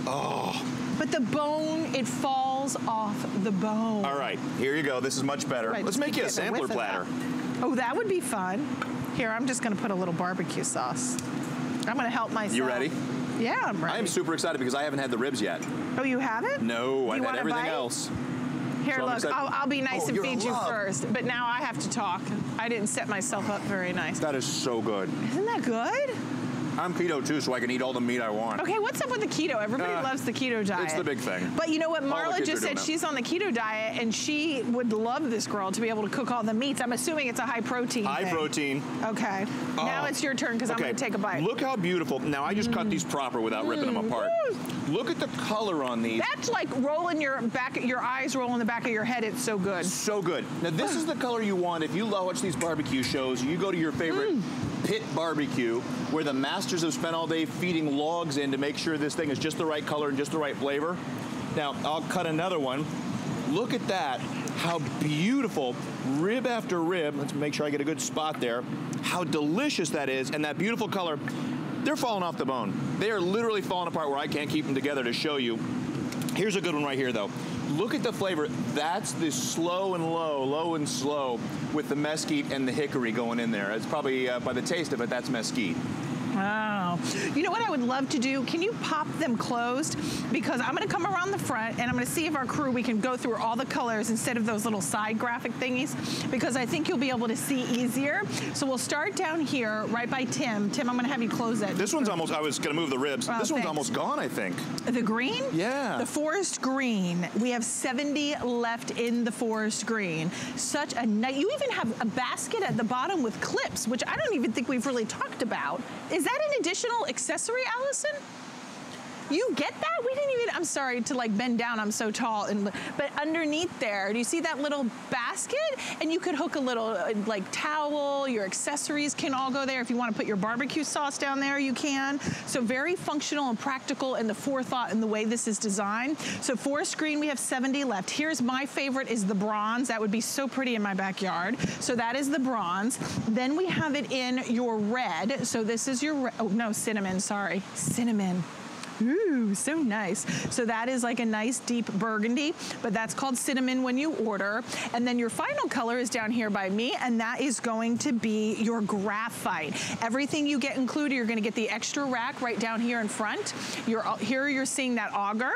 Oh. But the bone, it falls off the bone. All right, here you go. This is much better. Right, Let's make you a sampler platter. That. Oh, that would be fun. Here, I'm just going to put a little barbecue sauce. I'm going to help myself. You ready? Yeah, I'm ready. I'm super excited because I haven't had the ribs yet. Oh, you haven't? No, I've had everything else. Here, so look, I'll, I'll be nice oh, and feed you first. But now I have to talk. I didn't set myself up very nice. That is so good. Isn't that good? I'm keto too, so I can eat all the meat I want. Okay, what's up with the keto? Everybody uh, loves the keto diet. It's the big thing. But you know what, Marlo just said she's on the keto diet and she would love this girl to be able to cook all the meats. I'm assuming it's a high protein High thing. protein. Okay, uh, now it's your turn because okay. I'm gonna take a bite. Look how beautiful. Now I just mm. cut these proper without mm. ripping them apart. Mm. Look at the color on these. That's like rolling your back, your eyes roll in the back of your head. It's so good. So good. Now this is the color you want. If you watch these barbecue shows, you go to your favorite mm. pit barbecue where the masters have spent all day feeding logs in to make sure this thing is just the right color and just the right flavor. Now, I'll cut another one. Look at that, how beautiful, rib after rib. Let's make sure I get a good spot there. How delicious that is, and that beautiful color. They're falling off the bone. They are literally falling apart where I can't keep them together to show you. Here's a good one right here, though. Look at the flavor. That's the slow and low, low and slow, with the mesquite and the hickory going in there. It's probably, uh, by the taste of it, that's mesquite. Wow. You know what I would love to do? Can you pop them closed? Because I'm going to come around the front and I'm going to see if our crew, we can go through all the colors instead of those little side graphic thingies, because I think you'll be able to see easier. So we'll start down here right by Tim. Tim, I'm going to have you close that. This one's almost, I was going to move the ribs. Wow, this thanks. One's almost gone, I think. The green? Yeah. The forest green. We have seventy left in the forest green. Such a nice, you even have a basket at the bottom with clips, which I don't even think we've really talked about. Is that an additional accessory, Allison? You get that? We didn't even, I'm sorry to like bend down, I'm so tall. And but underneath there, do you see that little basket? And you could hook a little like towel, your accessories can all go there. If you wanna put your barbecue sauce down there, you can. So very functional and practical in the forethought and the way this is designed. So forest green, we have seventy left. Here's my favorite is the bronze. That would be so pretty in my backyard. So that is the bronze. Then we have it in your red. So this is your, oh no, cinnamon, sorry, cinnamon. Ooh, so nice. So that is like a nice deep burgundy, but that's called cinnamon when you order. And then your final color is down here by me, and that is going to be your graphite. Everything you get included, you're gonna get the extra rack right down here in front. You're, here you're seeing that auger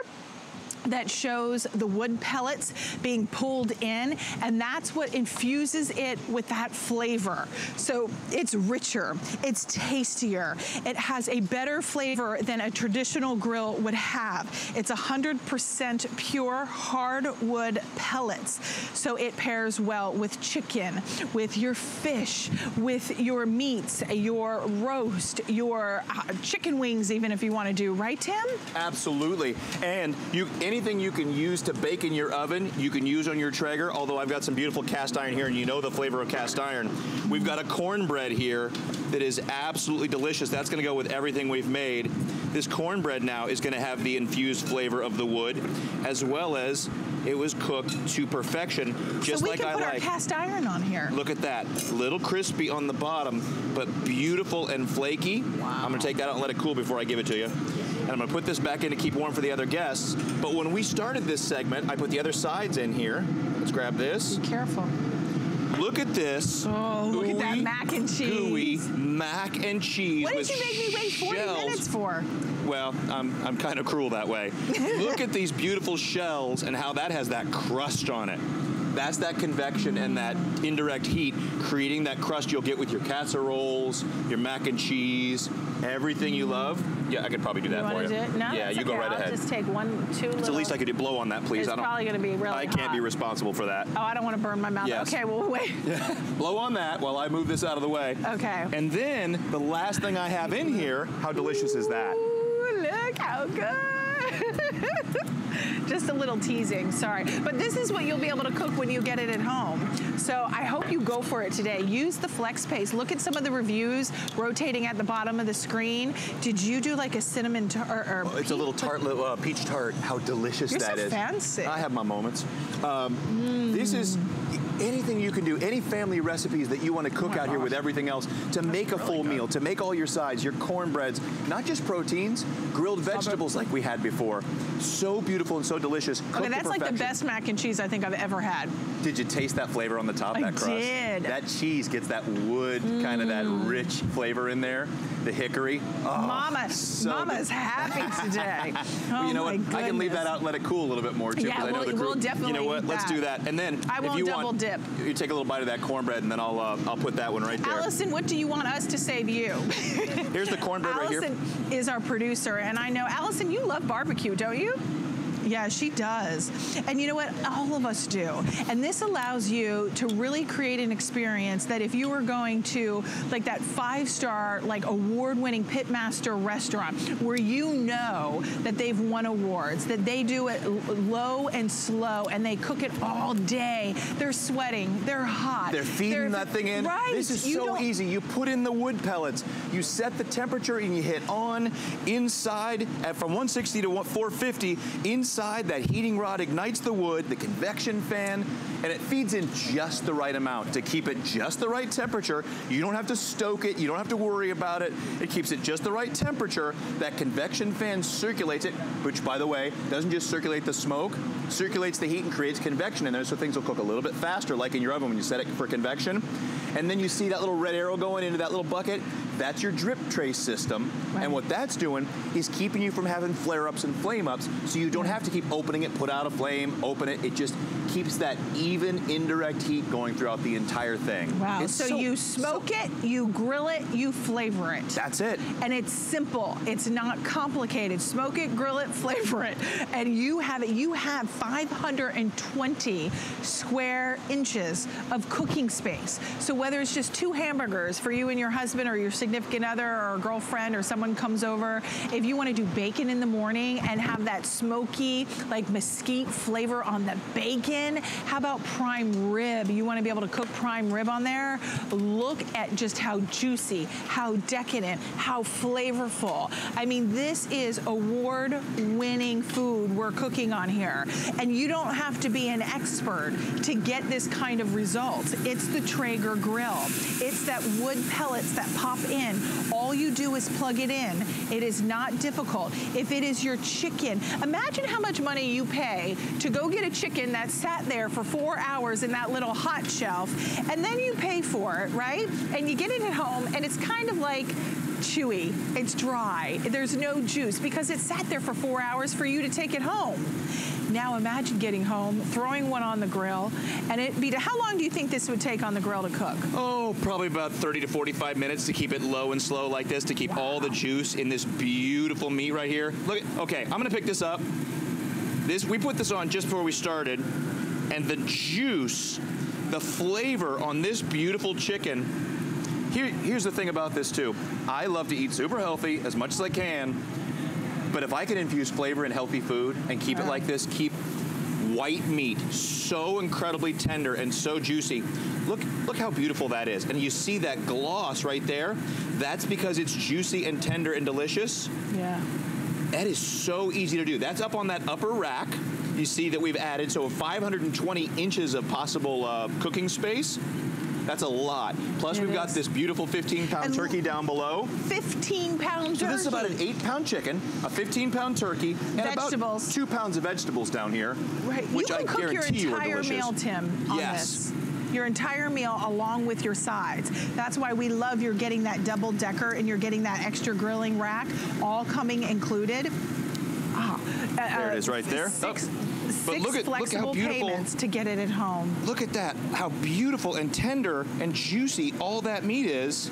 that shows the wood pellets being pulled in, and that's what infuses it with that flavor. So it's richer, it's tastier, it has a better flavor than a traditional grill would have. It's one hundred percent pure hardwood pellets. So it pairs well with chicken, with your fish, with your meats, your roast, your chicken wings even if you wanna do, right Tim? Absolutely, and you, any Anything you can use to bake in your oven, you can use on your Traeger, although I've got some beautiful cast iron here, and you know the flavor of cast iron. We've got a cornbread here that is absolutely delicious. That's gonna go with everything we've made. This cornbread now is gonna have the infused flavor of the wood, as well as it was cooked to perfection, just like I like. So we can put our cast iron on here. Look at that, a little crispy on the bottom, but beautiful and flaky. Wow. I'm gonna take that out and let it cool before I give it to you. And I'm gonna put this back in to keep warm for the other guests. But when we started this segment, I put the other sides in here. Let's grab this. Be careful. Look at this. Oh, look at that mac and cheese. Gooey mac and cheese. What did you make me wait forty minutes for? Well, I'm, I'm kind of cruel that way. Look at these beautiful shells and how that has that crust on it. That's that convection and that indirect heat creating that crust you'll get with your casseroles, your mac and cheese, everything you love. Yeah, I could probably do that for you. You want to do it? No, yeah, you go right ahead. I'll just take one, two little. At least I could do blow on that, please. It's probably going to be really I can't hot. be responsible for that. Oh, I don't want to burn my mouth. Yes. Okay, well, wait. Yeah. Blow on that while I move this out of the way. Okay. And then the last thing I have in here, how delicious Ooh, is that? Look how good. Just a little teasing, sorry. But this is what you'll be able to cook when you get it at home. So I hope you go for it today. Use the flex paste. Look at some of the reviews rotating at the bottom of the screen. Did you do like a cinnamon tart? Or oh, it's a little tart, little, uh, peach tart. How delicious You're that so is. Fancy. I have my moments. Um, mm. This is anything you can do, any family recipes that you want to cook oh out gosh. here with everything else to That's make a really full good. meal, to make all your sides, your cornbreads, not just proteins, grilled vegetables like we had before. So beautiful. Beautiful and so delicious. Cooked okay, that's like the best mac and cheese I think I've ever had. Did you taste that flavor on the top? I that crust? did. That cheese gets that wood, mm. kind of that rich flavor in there. The hickory. Oh, Mama, so Mama's happy today. Oh well, you know my what? Goodness. I can leave that out and let it cool a little bit more too. Yeah, we'll, I know the group, we'll definitely. You know what? That. Let's do that. And then I won't if you double want, dip. You take a little bite of that cornbread, and then I'll uh, I'll put that one right there. Allison, what do you want us to save you? Here's the cornbread right here. Allison is our producer, and I know Allison, you love barbecue, don't you? Yeah, she does. And you know what? All of us do. And this allows you to really create an experience that if you were going to like that five-star, like award-winning Pitmaster restaurant where you know that they've won awards, that they do it low and slow and they cook it all day. They're sweating, they're hot. They're feeding they're, that thing in. Right. This is you so easy. You put in the wood pellets, you set the temperature and you hit on inside at from one sixty to four fifty, inside that heating rod ignites the wood, the convection fan, and it feeds in just the right amount to keep it just the right temperature. You don't have to stoke it. You don't have to worry about it. It keeps it just the right temperature. That convection fan circulates it, which, by the way, doesn't just circulate the smoke, circulates the heat and creates convection in there, so things will cook a little bit faster, like in your oven when you set it for convection. And then you see that little red arrow going into that little bucket. That's your drip tray system. Right. And what that's doing is keeping you from having flare-ups and flame-ups, so you don't have to keep opening it, put out a flame, open it. It just keeps that even indirect heat going throughout the entire thing. Wow. It's so, so you smoke so, it, you grill it, you flavor it. That's it. And it's simple. It's not complicated. Smoke it, grill it, flavor it. And you have it. You have five hundred twenty square inches of cooking space. So whether it's just two hamburgers for you and your husband or your significant other or a girlfriend or someone comes over, if you want to do bacon in the morning and have that smoky, like mesquite flavor on the bacon, how about prime rib? You want to be able to cook prime rib on there? Look at just how juicy, how decadent, how flavorful. I mean, this is award-winning food we're cooking on here. And you don't have to be an expert to get this kind of results. It's the Traeger grill. It's that wood pellets that pop in. All you do is plug it in. It is not difficult. If it is your chicken, imagine how much money you pay to go get a chicken that sat there for four hours in that little hot shelf, and then you pay for it, right? And you get it at home, and it's kind of like chewy, it's dry, there's no juice, because it sat there for four hours for you to take it home. Now imagine getting home, throwing one on the grill, and it'd be, to, how long do you think this would take on the grill to cook? Oh, probably about thirty to forty-five minutes to keep it low and slow like this, to keep wow. all the juice in this beautiful meat right here. Look, okay, I'm gonna pick this up. This, we put this on just before we started, and the juice, the flavor on this beautiful chicken. Here, here's the thing about this too. I love to eat super healthy as much as I can, but if I can infuse flavor in healthy food and keep right. it like this, keep white meat so incredibly tender and so juicy. Look, look how beautiful that is. And you see that gloss right there? That's because it's juicy and tender and delicious. Yeah. That is so easy to do. That's up on that upper rack. You see that we've added, so five hundred twenty inches of possible uh, cooking space. That's a lot. Plus, it we've is. got this beautiful fifteen pound and turkey down below. fifteen pound turkey? So this is about an eight pound chicken, a fifteen pound turkey, and vegetables. about two pounds of vegetables down here. Right. Which you can I cook guarantee your entire you are delicious. meal, Tim, on yes. this. Your entire meal along with your sides. That's why we love you're getting that double decker and you're getting that extra grilling rack, all coming included. Ah, uh, there it is right there. Six, oh. six but look at, flexible look how beautiful, payments to get it at home. Look at that, how beautiful and tender and juicy all that meat is.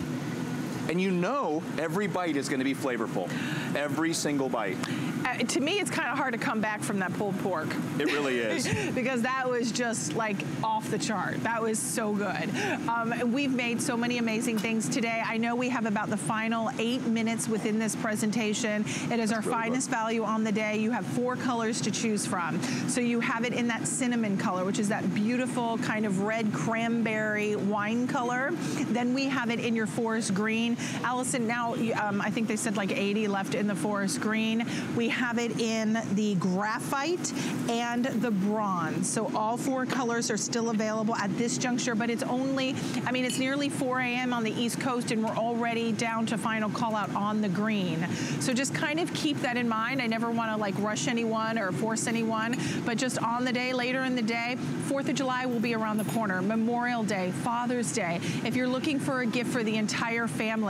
And you know every bite is gonna be flavorful. Every single bite. Uh, to me, it's kind of hard to come back from that pulled pork. It really is. Because that was just like off the chart. That was so good. Um, we've made so many amazing things today. I know we have about the final eight minutes within this presentation. It is That's our really finest good. value on the day. You have four colors to choose from. So you have it in that cinnamon color, which is that beautiful kind of red cranberry wine color. Then we have it in your forest green. Allison, now um, I think they said like eighty left in the forest green. We have it in the graphite and the bronze. So all four colors are still available at this juncture, but it's only, I mean, it's nearly four A M on the East Coast and we're already down to final call out on the green. So just kind of keep that in mind. I never want to like rush anyone or force anyone, but just on the day, later in the day, fourth of July will be around the corner. Memorial Day, Father's Day. If you're looking for a gift for the entire family,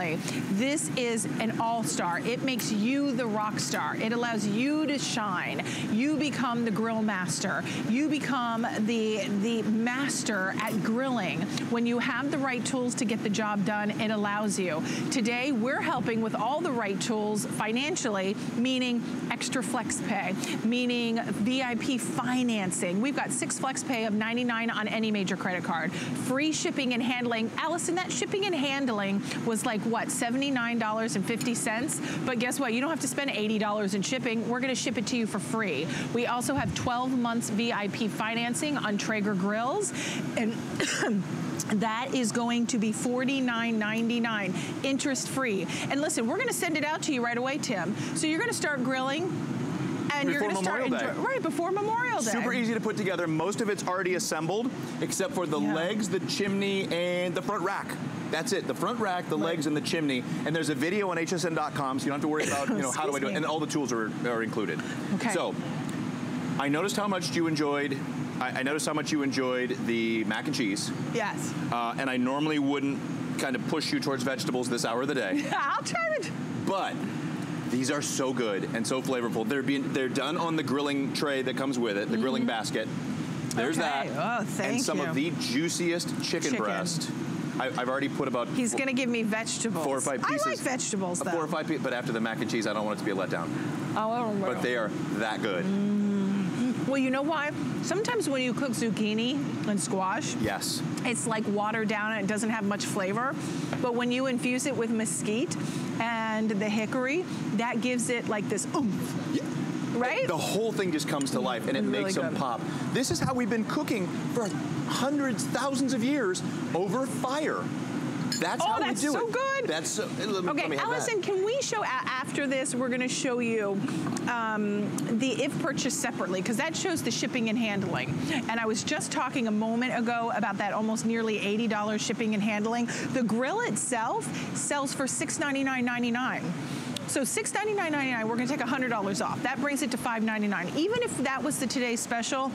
this is an all-star. It makes you the rock star. It allows you to shine. You become the grill master. You become the the master at grilling. When you have the right tools to get the job done, it allows you. Today, we're helping with all the right tools financially, meaning extra flex pay, meaning V I P financing. We've got six flex pay of ninety-nine on any major credit card. Free shipping and handling. Allison, that shipping and handling was like what, seventy-nine fifty? But guess what? You don't have to spend eighty dollars in shipping. We're going to ship it to you for free. We also have twelve months V I P financing on Traeger grills, and that is going to be forty-nine ninety-nine, interest free. And listen, we're going to send it out to you right away, Tim. So you're going to start grilling. and you're going to start enjoying, right before Memorial Day. Super easy to put together. Most of it's already assembled, except for the yeah. legs, the chimney, and the front rack. That's it. The front rack, the legs, and the chimney. And there's a video on H S N dot com, so you don't have to worry about, you know, how do I do it? And all the tools are, are included. Okay. So, I noticed how much you enjoyed, I, I noticed how much you enjoyed the mac and cheese. Yes. Uh, and I normally wouldn't kind of push you towards vegetables this hour of the day. Yeah, I'll try it. But these are so good and so flavorful. They're being, they're done on the grilling tray that comes with it, the mm-hmm. grilling basket. There's okay. that. Oh, thank you. And some you. of the juiciest chicken, chicken. breast. I, I've already put about... He's four, gonna give me vegetables. Four or five pieces. I like vegetables, though. Four or five pieces, but after the mac and cheese, I don't want it to be a letdown. Oh, I don't know. But they are that good. Mm. Well, you know why? Sometimes when you cook zucchini and squash, yes, it's like watered down and it doesn't have much flavor. But when you infuse it with mesquite and the hickory, that gives it like this oomph. Yeah. Right? The whole thing just comes to life and it really makes good. them pop. This is how we've been cooking for hundreds, thousands of years over fire. That's oh, how that's we do so it. Good. That's so good. Okay, Allison, that. can we show after this? We're going to show you um, the if purchased separately, because that shows the shipping and handling. And I was just talking a moment ago about that almost nearly eighty dollars shipping and handling. The grill itself sells for six ninety-nine ninety-nine. So six ninety-nine ninety-nine, we're gonna take one hundred dollars off. That brings it to five ninety-nine. Even if that was the today's special,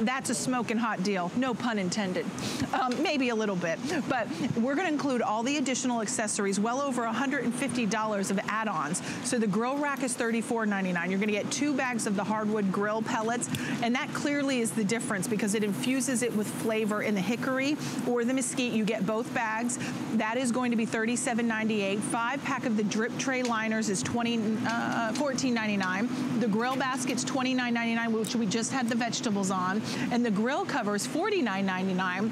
that's a smoking hot deal. No pun intended. Um, maybe a little bit. But we're gonna include all the additional accessories, well over one hundred fifty dollars of add-ons. So the grill rack is thirty-four ninety-nine. You're gonna get two bags of the hardwood grill pellets, and that clearly is the difference because it infuses it with flavor in the hickory or the mesquite. You get both bags. That is going to be thirty-seven ninety-eight. Five pack of the drip tray liners is fourteen ninety-nine. The grill basket's twenty-nine ninety-nine, which we just had the vegetables on, and the grill covers forty-nine ninety-nine.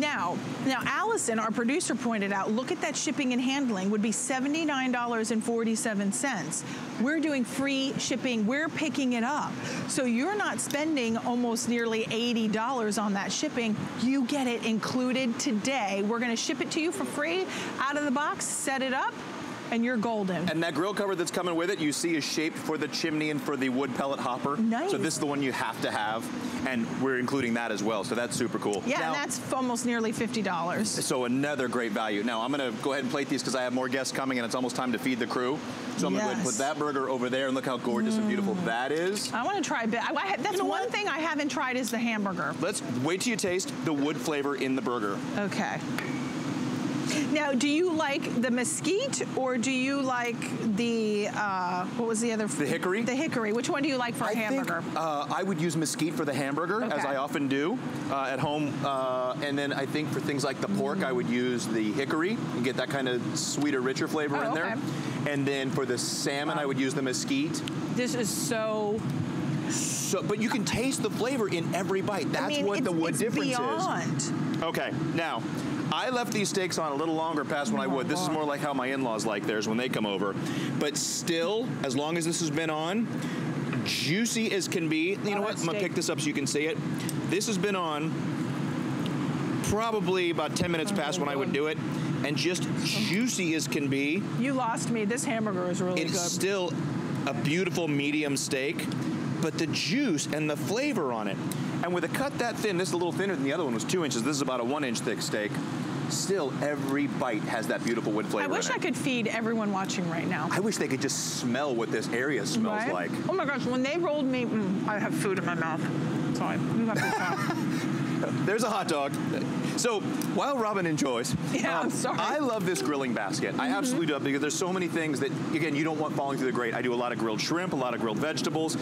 Now, now, Allison, our producer, pointed out, look at that shipping and handling would be seventy-nine forty-seven. We're doing free shipping. We're picking it up. So you're not spending almost nearly eighty dollars on that shipping. You get it included today. We're going to ship it to you for free, out of the box, set it up, and you're golden. And that grill cover that's coming with it, you see, is shaped for the chimney and for the wood pellet hopper. Nice. So this is the one you have to have, and we're including that as well, so that's super cool. Yeah, now, and that's almost nearly fifty dollars. So another great value. Now, I'm gonna go ahead and plate these because I have more guests coming and it's almost time to feed the crew. So I'm yes. gonna go put that burger over there, and look how gorgeous mm. and beautiful that is. I wanna try a bit. I, I, that's you know one what? thing I haven't tried is the hamburger. Let's wait till you taste the wood flavor in the burger. Okay. Now, do you like the mesquite, or do you like the, uh, what was the other? The hickory. The hickory. Which one do you like for I a hamburger? Think, uh, I would use mesquite for the hamburger, okay. as I often do uh, at home. Uh, and then I think for things like the pork, mm. I would use the hickory and get that kind of sweeter, richer flavor oh, in there. Okay. And then for the salmon, wow. I would use the mesquite. This is so... So, but you can taste the flavor in every bite. That's I mean, what the wood difference beyond. is. Okay, now, I left these steaks on a little longer past when oh I would. This God. is more like how my in-laws like theirs when they come over. But still, as long as this has been on, juicy as can be. You oh, know what, I'm gonna pick this up so you can see it. This has been on probably about ten minutes oh past when God. I would do it. And just juicy as can be. You lost me, this hamburger is really it's good. It's still a beautiful medium steak, but the juice and the flavor on it. And with a cut that thin, this is a little thinner than the other one was two inches. This is about a one inch thick steak. Still, every bite has that beautiful wood flavor. I wish in it. I could feed everyone watching right now. I wish they could just smell what this area smells right? like. Oh my gosh, when they rolled me, mm, I have food in my mouth. Sorry, you have to stop. There's a hot dog. So while Robin enjoys, yeah, um, I'm sorry. I love this grilling basket. I mm-hmm. absolutely do, because there's so many things that, again, you don't want falling through the grate. I do a lot of grilled shrimp, a lot of grilled vegetables.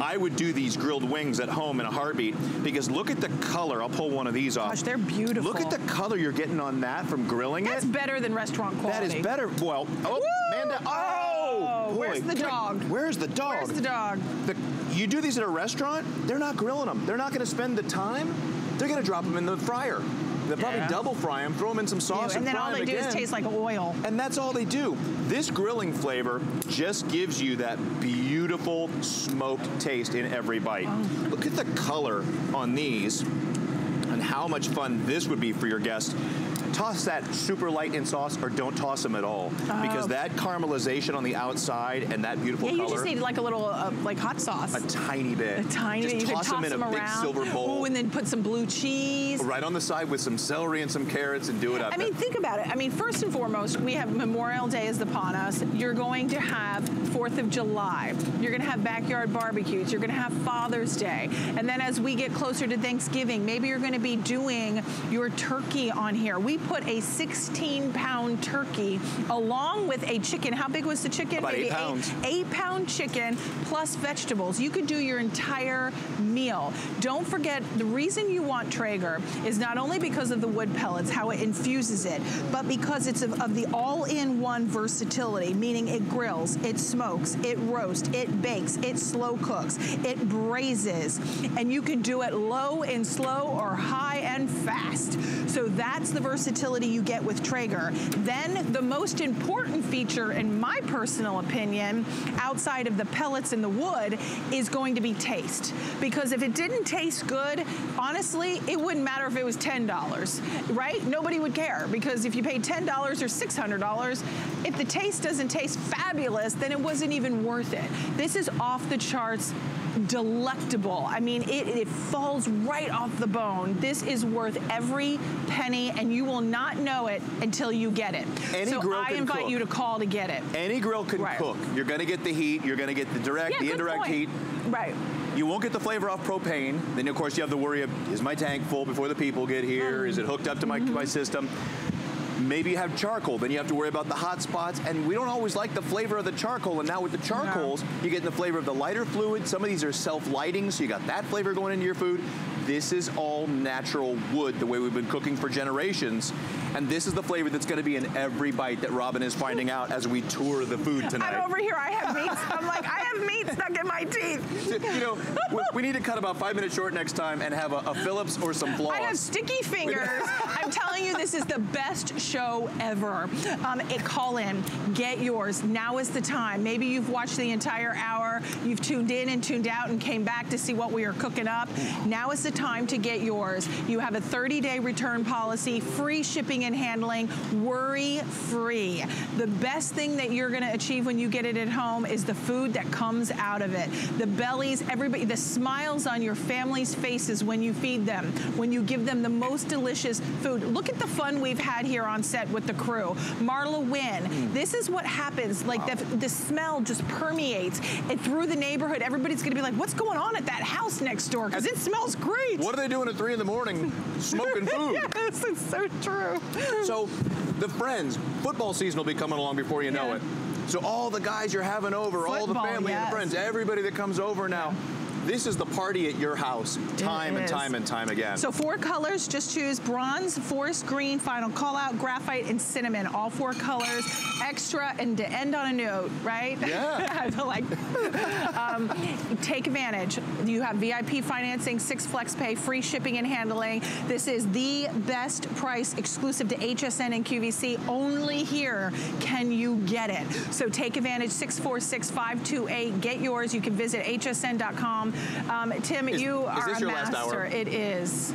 I would do these grilled wings at home in a heartbeat, because look at the color. I'll pull one of these off. Gosh, they're beautiful. Look at the color you're getting on that from grilling That's it. That's better than restaurant quality. That is better. Well, oh, Amanda, oh, oh boy. Where's the dog? Where's the dog? Where's the dog? The, you do these at a restaurant, they're not grilling them. They're not gonna spend the time. They're gonna drop them in the fryer. They'll probably yeah. double fry them, throw them in some sauce Ew, and, and then fry all they them do again. is taste like oil. And that's all they do. This grilling flavor just gives you that beautiful smoked taste in every bite. Oh. Look at the color on these and how much fun this would be for your guests. toss that super light in sauce or don't toss them at all. Oh. Because that caramelization on the outside and that beautiful yeah, color. Yeah, you just need like a little uh, like hot sauce. A tiny bit. A tiny just bit. Just toss, toss them in them a around. Big silver bowl. Oh, and then put some blue cheese. Right on the side with some celery and some carrots and do it up. I mean, think about it. I mean, first and foremost, we have Memorial Day is upon us. You're going to have fourth of July. You're going to have backyard barbecues. You're going to have Father's Day. And then as we get closer to Thanksgiving, maybe you're going to be doing your turkey on here. We put a sixteen pound turkey along with a chicken. How big was the chicken? About maybe eight pounds. Eight, eight pound chicken plus vegetables. You could do your entire meal. Don't forget, the reason you want Traeger is not only because of the wood pellets, how it infuses it, but because it's of, of the all-in-one versatility, meaning it grills, it smokes, it roasts, it bakes, it slow cooks, it braises, and you can do it low and slow or high and fast. So that's the versatility you get with Traeger. Then the most important feature, in my personal opinion, outside of the pellets and the wood, is going to be taste. Because if it didn't taste good, honestly, it wouldn't matter if it was ten dollars, right? Nobody would care, because if you paid ten dollars or six hundred dollars, if the taste doesn't taste fabulous, then it wasn't even worth it. This is off the charts delectable. I mean, it, it falls right off the bone. This is worth every penny, and you will not know it until you get it. Any so grill I can invite cook. you to call to get it. Any grill can right. cook. You're going to get the heat. You're going to get the direct, yeah, the indirect point. heat. Right. You won't get the flavor off propane. Then, of course, you have the worry of, is my tank full before the people get here? Um, is it hooked up to my, mm-hmm. my system? Maybe you have charcoal, then you have to worry about the hot spots, and we don't always like the flavor of the charcoal, and now with the charcoals, no. you get the flavor of the lighter fluid. Some of these are self-lighting, so you got that flavor going into your food. This is all natural wood, the way we've been cooking for generations. And this is the flavor that's gonna be in every bite that Robin is finding out as we tour the food tonight. I'm over here, I have meats. I'm like, I have meat stuck in my teeth. You know, we need to cut about five minutes short next time and have a, a Phillips or some floss. I have sticky fingers. I'm telling you, this is the best show ever. Um, it, call in, get yours. Now is the time. Maybe you've watched the entire hour, you've tuned in and tuned out and came back to see what we are cooking up. Now is the time to get yours. You have a thirty day return policy, free shipping and handling, worry-free. The best thing that you're gonna achieve when you get it at home is the food that comes out of it. The bellies, everybody, the smiles on your family's faces when you feed them, when you give them the most delicious food. Look at the fun we've had here on set with the crew. Marlo Wynne, this is what happens. Like, wow. the, the smell just permeates it through the neighborhood. Everybody's gonna be like, what's going on at that house next door? Because it smells great. What are they doing at three in the morning smoking food? Yes, it's so true. So the friends, football season will be coming along before you yeah. know it. So all the guys you're having over, football, all the family yes. and friends, everybody that comes over now, this is the party at your house, time and time and time again. So four colors, just choose bronze, forest green, final call out, graphite, and cinnamon. All four colors, extra, and to end on a note, right? Yeah. I feel like, um, take advantage. You have V I P financing, six flex pay, free shipping and handling. This is the best price, exclusive to H S N and Q V C. Only here can you get it. So take advantage, six four six, five two eight. Get yours. You can visit H S N dot com. Um, Tim, is, you are a master. It is.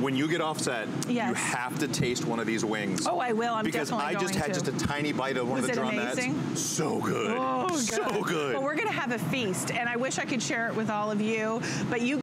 When you get offset, yes. you have to taste one of these wings. Oh, I will. I'm because definitely Because I just going had to. just a tiny bite of one Was of the drumettes. So good. Oh, so good. Well, we're going to have a feast, and I wish I could share it with all of you, but you